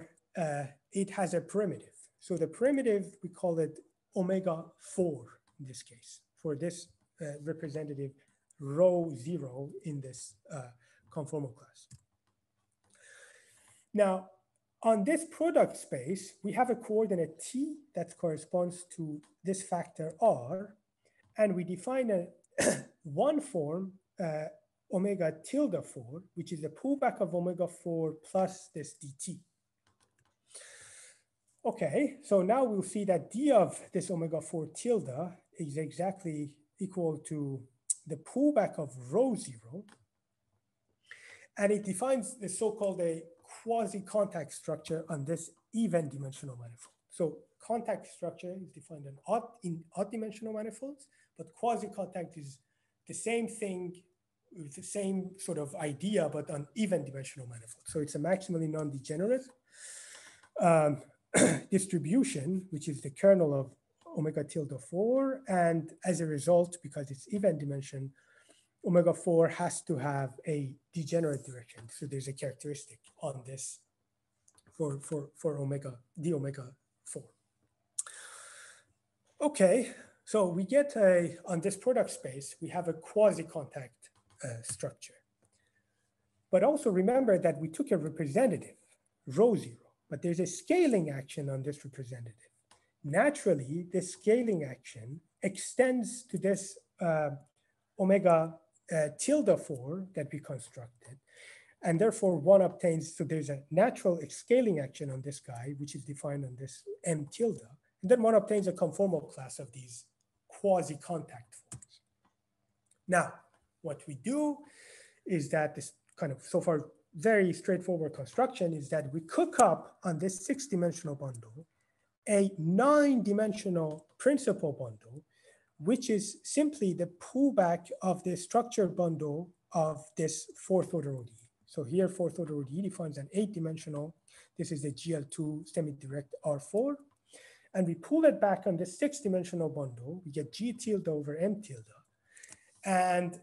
it has a primitive. So the primitive, we call it omega 4 in this case, for this representative row 0 in this conformal class. Now, on this product space, we have a coordinate t that corresponds to this factor r, and we define a 1 form omega tilde 4, which is the pullback of omega 4 plus this dt. Okay, so now we'll see that d of this omega 4 tilde is exactly equal to the pullback of rho 0. And it defines the so-called a quasi-contact structure on this even-dimensional manifold. So contact structure is defined in odd-dimensional manifolds, but quasi-contact is the same thing, with the same sort of idea, but on even-dimensional manifold. So it's a maximally non-degenerate distribution, which is the kernel of omega tilde 4. And as a result, because it's even dimension, omega 4 has to have a degenerate direction. So there's a characteristic on this for omega, d omega 4. Okay, so we get a, on this product space, we have a quasi-contact structure. But also remember that we took a representative, rho 0, but there's a scaling action on this representative. Naturally, this scaling action extends to this omega tilde 4 that we constructed. And therefore one obtains, so there's a natural scaling action on this guy, which is defined on this m tilde. And then one obtains a conformal class of these quasi-contact forms. Now, what we do is that this kind of so far very straightforward construction is that we cook up on this 6-dimensional bundle a 9-dimensional principal bundle, which is simply the pullback of the structure bundle of this 4th-order ODE. So here 4th-order ODE defines an 8-dimensional. This is the GL2 semi-direct R4. And we pull it back on this 6-dimensional bundle. We get G tilde over M tilde. And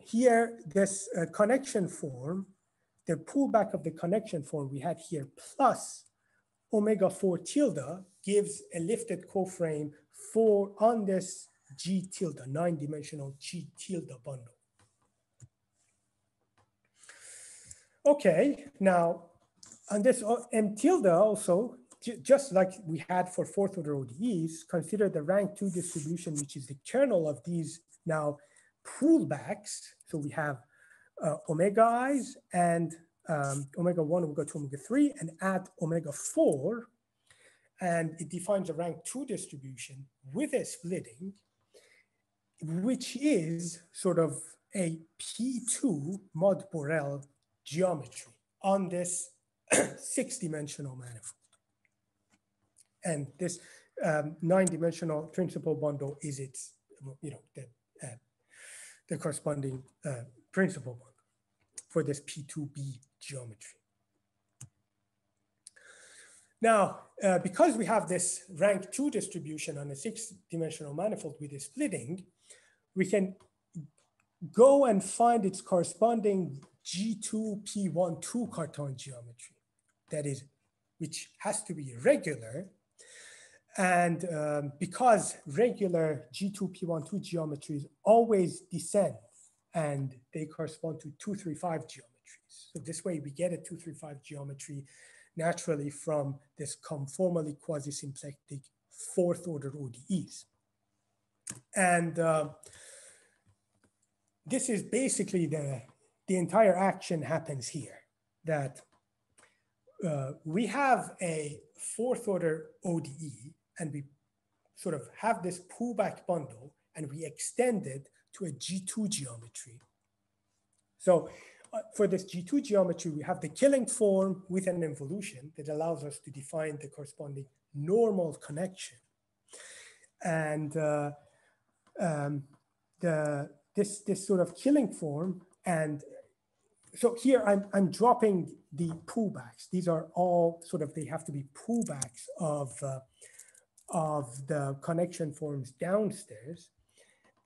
here, this connection form, the pullback of the connection form we had here, plus omega 4 tilde gives a lifted coframe for on this G tilde, 9-dimensional G tilde bundle. Okay, now on this M tilde also, just like we had for 4th-order ODEs, consider the rank 2 distribution, which is the kernel of these now pullbacks. So we have omega i's and omega 1, omega 2, omega 3, and add omega 4. And it defines a rank 2 distribution with a splitting, which is sort of a P2 mod Borel geometry on this 6-dimensional manifold. And this 9-dimensional principal bundle is its, you know, the corresponding principal bundle for this P2B geometry. Now, because we have this rank 2 distribution on a 6-dimensional manifold with a splitting, we can go and find its corresponding G2 P12 Cartan geometry, that is, which has to be regular. And because regular G2 P12 geometries always descend and they correspond to 2, 3, 5 geometries. So this way we get a 2, 3, 5 geometry naturally from this conformally quasi-symplectic 4th-order ODEs. And this is basically the entire action happens here, that we have a 4th-order ODE and we sort of have this pullback bundle and we extend it to a G2 geometry. So for this G2 geometry, we have the killing form with an involution that allows us to define the corresponding normal connection. And this sort of killing form, and so here I'm dropping the pullbacks. These are all sort of, they have to be pullbacks of the connection forms downstairs.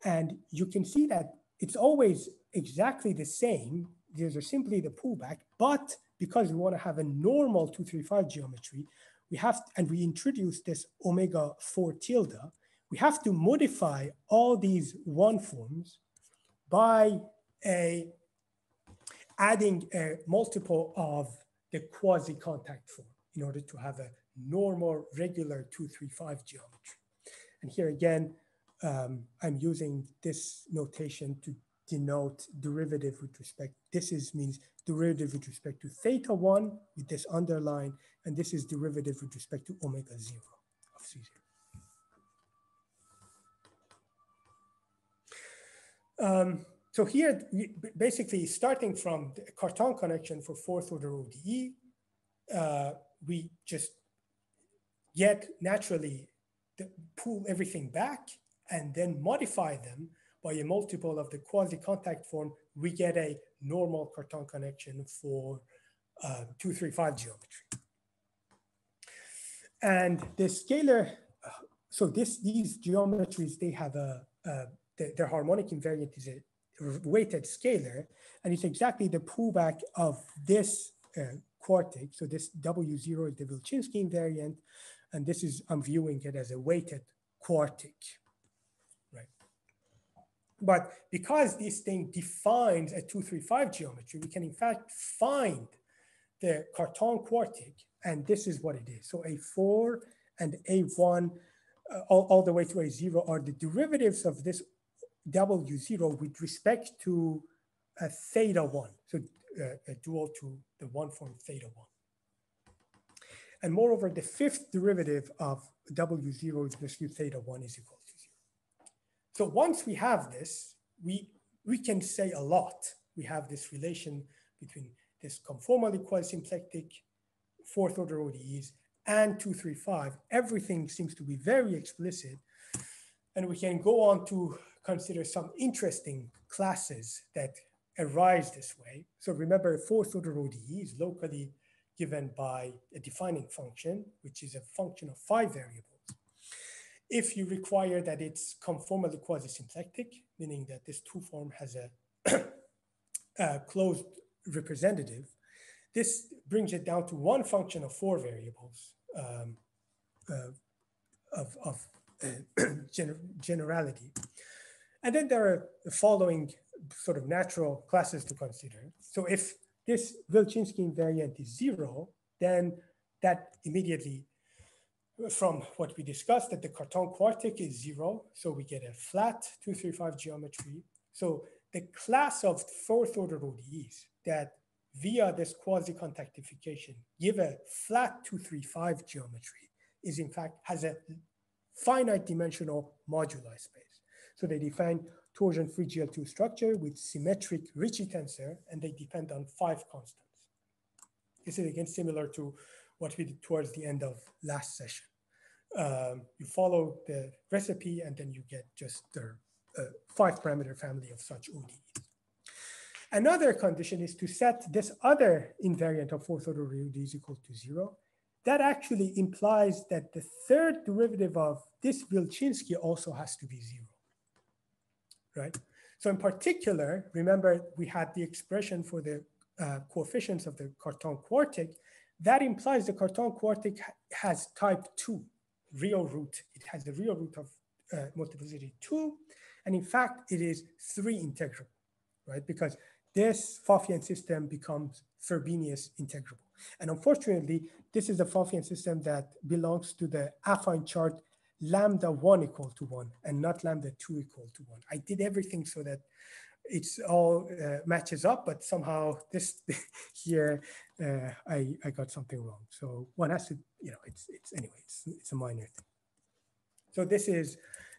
And you can see that it's always exactly the same. These are simply the pullback, but because we want to have a normal 2, 3, 5 geometry, we have, and we introduce this omega 4 tilde, we have to modify all these 1 forms by a, adding a multiple of the quasi-contact form in order to have a normal regular 2, 3, 5 geometry. And here again, I'm using this notation to denote derivative with respect. This is means derivative with respect to theta 1 with this underline, and this is derivative with respect to omega 0 of C0. So here, basically starting from the Cartan connection for 4th-order ODE, we just get naturally pull everything back and then modify them by a multiple of the quasi-contact form. We get a normal Cartan connection for 2, 3, 5 geometry. And the scalar So these geometries, they have their harmonic invariant is a weighted scalar, and it's exactly the pullback of this quartic. So this W0 is the Wilczyński invariant, and this is, I'm viewing it as a weighted quartic, right? But because this thing defines a 2, 3, 5 geometry, we can in fact find the Cartan quartic, and this is what it is. So A4 and A1 all the way to A0 are the derivatives of this W0 with respect to theta 1, so a dual to the one form theta 1. And moreover, the fifth derivative of W0 is just theta 1 is equal to 0. So once we have this, we can say a lot. We have this relation between this conformally quasi-symplectic fourth order ODEs and 2, 3, 5. Everything seems to be very explicit. And we can go on to consider some interesting classes that arise this way. So remember, fourth order ODE is locally given by a defining function, which is a function of 5 variables. If you require that it's conformally quasi-symplectic, meaning that this 2 form has a, closed representative, this brings it down to one function of 4 variables generality. And then there are the following sort of natural classes to consider. So if this Wilczyński invariant is 0, then that immediately, from what we discussed, that the Cartan quartic is 0. So we get a flat 2, 3, 5 geometry. So the class of fourth order ODEs that via this quasi-contactification give a flat 2, 3, 5 geometry is in fact has a finite dimensional moduli space. So they define torsion-free GL2 structure with symmetric Ricci tensor, and they depend on 5 constants. This is again similar to what we did towards the end of last session. You follow the recipe and then you get just the 5 parameter family of such ODEs. Another condition is to set this other invariant of fourth order ODEs equal to 0. That actually implies that the third derivative of this Wilczyński also has to be 0, right? So in particular, remember we had the expression for the coefficients of the Cartan quartic. That implies the Cartan quartic has type 2 real root. It has the real root of multiplicity 2. And in fact, it is 3 integrable, right? Because this Fafian system becomes Frobenius integrable. And unfortunately, this is a Fafian system that belongs to the affine chart lambda 1 equal to 1 and not lambda 2 equal to 1. I did everything so that it's all matches up, but somehow this here, I got something wrong. So one has to, you know, anyway, it's a minor thing. So this is,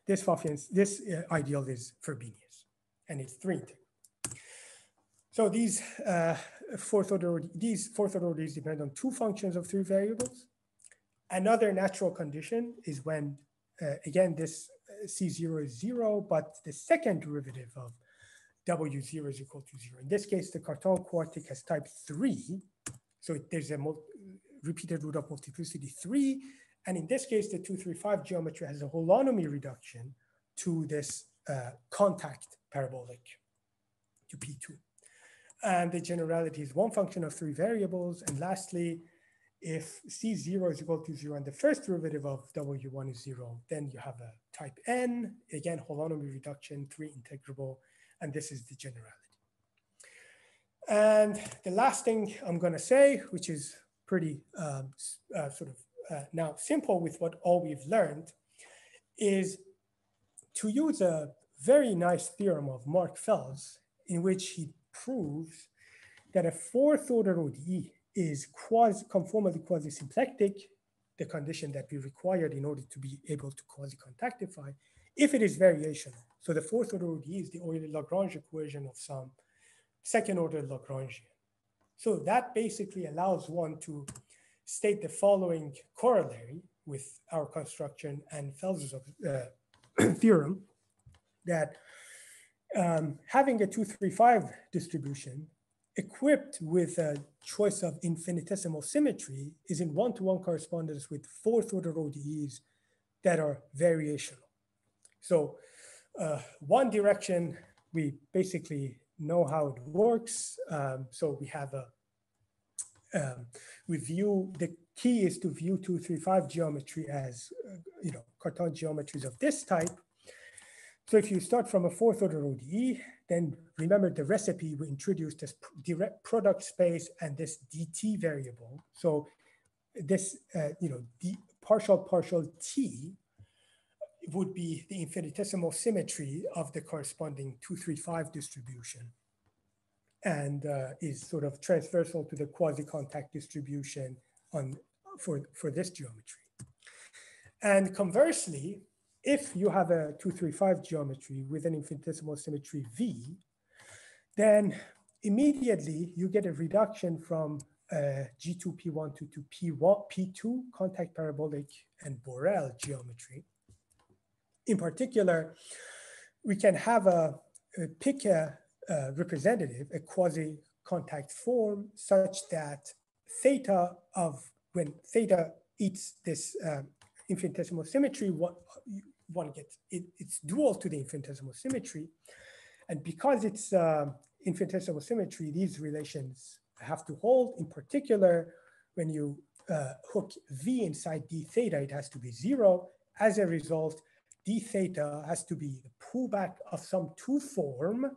this Fafian, this ideal is Frobenius, and it's 3 integrable. So these fourth order ODEs depend on 2 functions of 3 variables. Another natural condition is when, again, this C0 is 0, but the second derivative of W0 is equal to 0. In this case, the Cartan quartic has type 3. So there's a repeated root of multiplicity 3. And in this case, the 2, 3, 5 geometry has a holonomy reduction to this contact parabolic to P2. And the generality is one function of 3 variables. And lastly, if C0 is equal to 0 and the first derivative of W1 is 0, then you have a type N, again, holonomy reduction, 3 integrable, and this is the generality. And the last thing I'm going to say, which is pretty now simple with what all we've learned, is to use a very nice theorem of Mark Fels, in which he proves that a fourth order ODE is conformally quasi-symplectic, the condition that we required in order to be able to quasi-contactify, if it is variational. So the fourth order ODE is the Euler-Lagrange equation of some second order Lagrangian. So that basically allows one to state the following corollary with our construction and Fels's theorem, that having a 2, 3, 5 distribution equipped with a choice of infinitesimal symmetry is in one-to-one correspondence with fourth order ODEs that are variational. So one direction, we basically know how it works. So we have a, we view, the key is to view 2, 3, 5 geometry as, you know, Cartan geometries of this type. So if you start from a 4th order ODE, then remember the recipe we introduced as direct product space and this dt variable. So this, you know, d partial t would be the infinitesimal symmetry of the corresponding 2, 3, 5 distribution, and is sort of transversal to the quasi-contact distribution on for this geometry. And conversely, if you have a 2, 3, 5 geometry with an infinitesimal symmetry V, then immediately you get a reduction from G2 P1 to P2 contact parabolic and Borel geometry. In particular, we can have a pick a representative, a quasi-contact form, such that theta of when theta eats this infinitesimal symmetry, one gets it's dual to the infinitesimal symmetry, and because it's infinitesimal symmetry, these relations have to hold. In particular, when you hook V inside d theta, it has to be 0. As a result, d theta has to be the pullback of some 2 form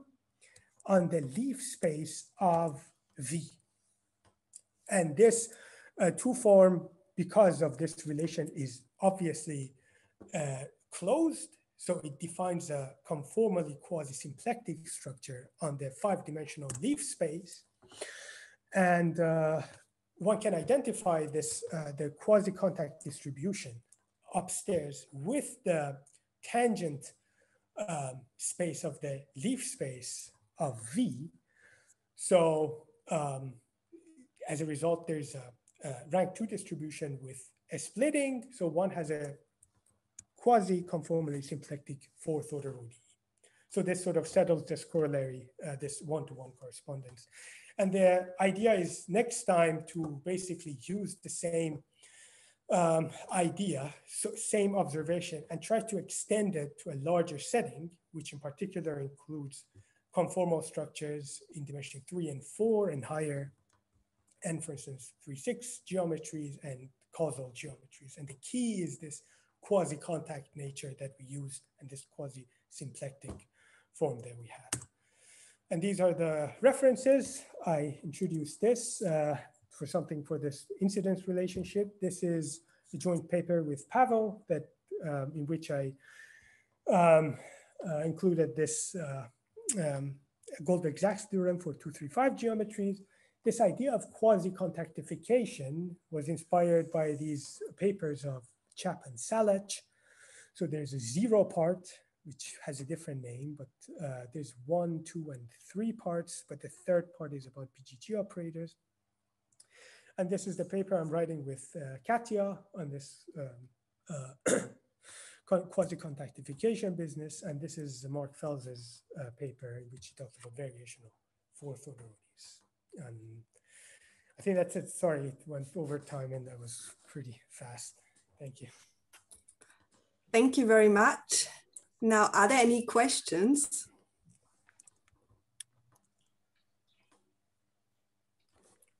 on the leaf space of V. And this 2 form, because of this relation, is obviously closed. So it defines a conformally quasi-symplectic structure on the 5-dimensional leaf space. And one can identify this, the quasi-contact distribution upstairs with the tangent space of the leaf space of V. So as a result, there's a rank 2 distribution with a splitting. So one has a quasi-conformally symplectic 4th order ODE. So this sort of settles this corollary, this one-to-one correspondence. And the idea is next time to basically use the same idea, so same observation, and try to extend it to a larger setting, which in particular includes conformal structures in dimension 3 and 4 and higher, and for instance, 3, 6 geometries and causal geometries. And the key is this quasi-contact nature that we used and this quasi-symplectic form that we have. And these are the references. I introduced this for something for this incidence relationship. This is a joint paper with Pavel that in which I included this Goldberg-Zaks theorem for 2, 3, 5 geometries. This idea of quasi-contactification was inspired by these papers of Čap and Salach. So there's a 0 part, which has a different name, but there's 1, 2, and 3 parts, but the 3rd part is about BGG operators. And this is the paper I'm writing with Katja on this quasi-contactification business. And this is Mark Fels's paper in which he talks about variational 4th order ODEs. And I think that's it. Sorry, it went over time and that was pretty fast. Thank you. Thank you very much. Now, are there any questions?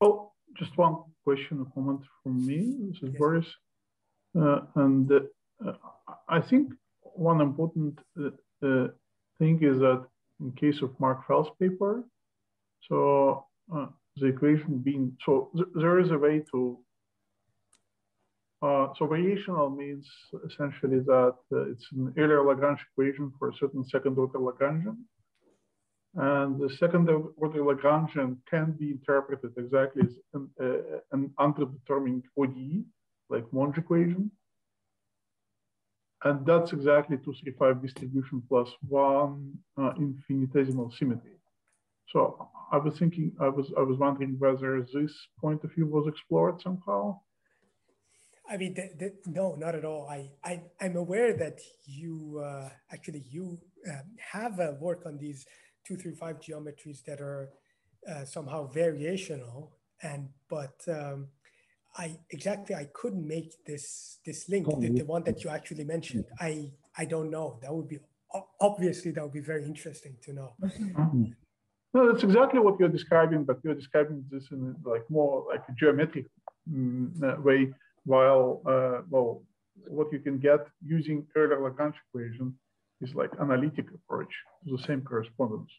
Oh, just one question, a comment from me. This is Boris. And I think one important thing is that in case of Mark Fels' paper, so the equation being, so there is a way to, so variational means essentially that it's an Euler-Lagrange equation for a certain 2nd order Lagrangian. And the 2nd order Lagrangian can be interpreted exactly as an underdetermined ODE, like Monge equation. And that's exactly 2, 3, 5 distribution plus 1 infinitesimal symmetry. So I was thinking, I was wondering whether this point of view was explored somehow. I mean, no, not at all. I'm aware that you actually you have a work on these 2, 3, 5 geometries that are somehow variational, and but I couldn't make this link, the one that you actually mentioned. I don't know. That would be obviously that would be very interesting to know. No, that's exactly what you're describing, but you're describing this in like more like a geometric way, while well, what you can get using Euler-Lagrange equation is like analytic approach to the same correspondence.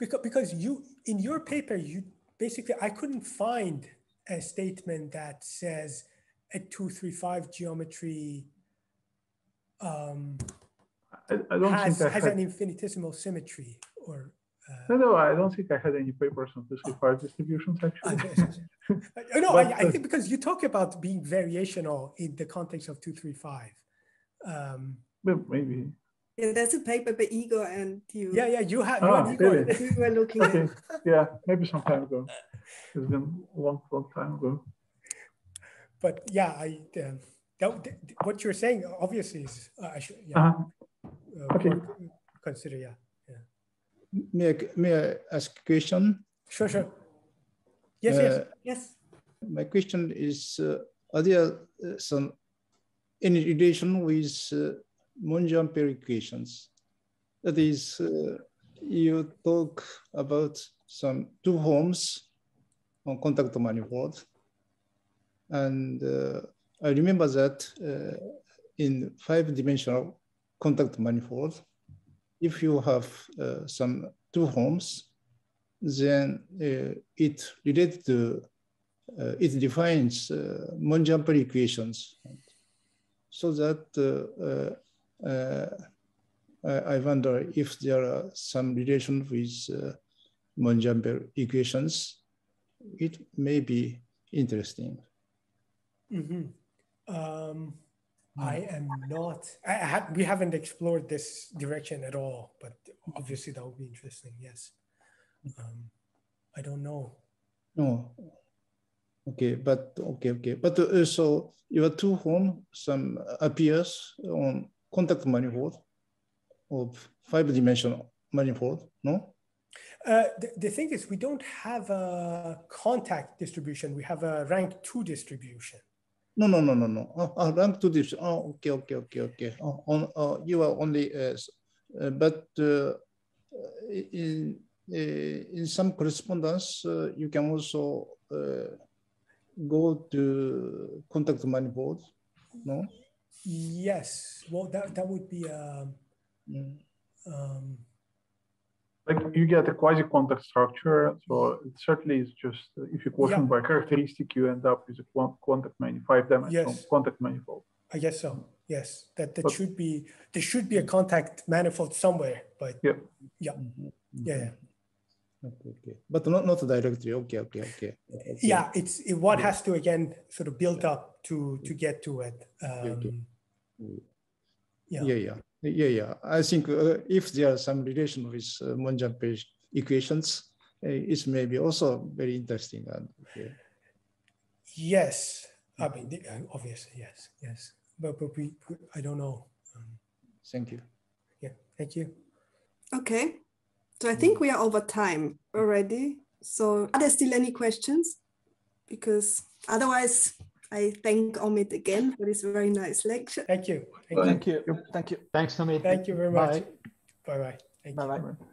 Because you in your paper you basically I couldn't find a statement that says a 2-3-5 geometry I don't think I had an infinitesimal symmetry or no, I don't think I had any papers on 2-3-5 distributions actually. No, but, I think because you talk about being variational in the context of 2-3-5. Maybe. Yeah, there's a paper by Ego and you. Yeah, yeah, you had. You were looking at. Okay. Yeah, maybe some time ago. It's been a long, long time ago. But yeah, what you're saying obviously is I should. Yeah. Okay. Consider yeah. May I ask a question? Sure, sure. Yes, yes. My question is: are there some any relation with Monge-Ampère equations? That is, you talk about some two forms on contact manifold, and I remember that in 5-dimensional contact manifold, if you have some two forms, then it related to it defines Monge-Ampère equations, so that. I wonder if there are some relation with Monge-Ampère equations. It may be interesting. I am not. We haven't explored this direction at all, but obviously that would be interesting. Yes. I don't know. No. Okay, but okay. But so your two form some appears on contact manifold of 5-dimensional manifold, no? The thing is, we don't have a contact distribution. We have a rank 2 distribution. No. Rank 2 distribution. Oh, okay. You are only, but in some correspondence, you can also go to contact manifold, no? Yes, well, that would be like you get a quasi-contact structure, so it certainly is just if you quotient by characteristic, you end up with a contact manifold, 5-dimensional contact manifold. I guess so. Yes, that should be there should be a contact manifold somewhere, but yeah. Okay, but not directly. Okay. Yeah, it's one has to again sort of build up to get to it. Yeah. I think if there are some relation with Monge-Ampère equations, it may be also very interesting. And yes, I mean obviously yes. But we I don't know. Thank you. Yeah, thank you. Okay. So I think we are over time already. So are there still any questions? Because otherwise, I thank Omid again for this very nice lecture. Thank you. Thank you. Thanks, Omid. Thank you very much. Bye-bye. Thank you. Bye-bye.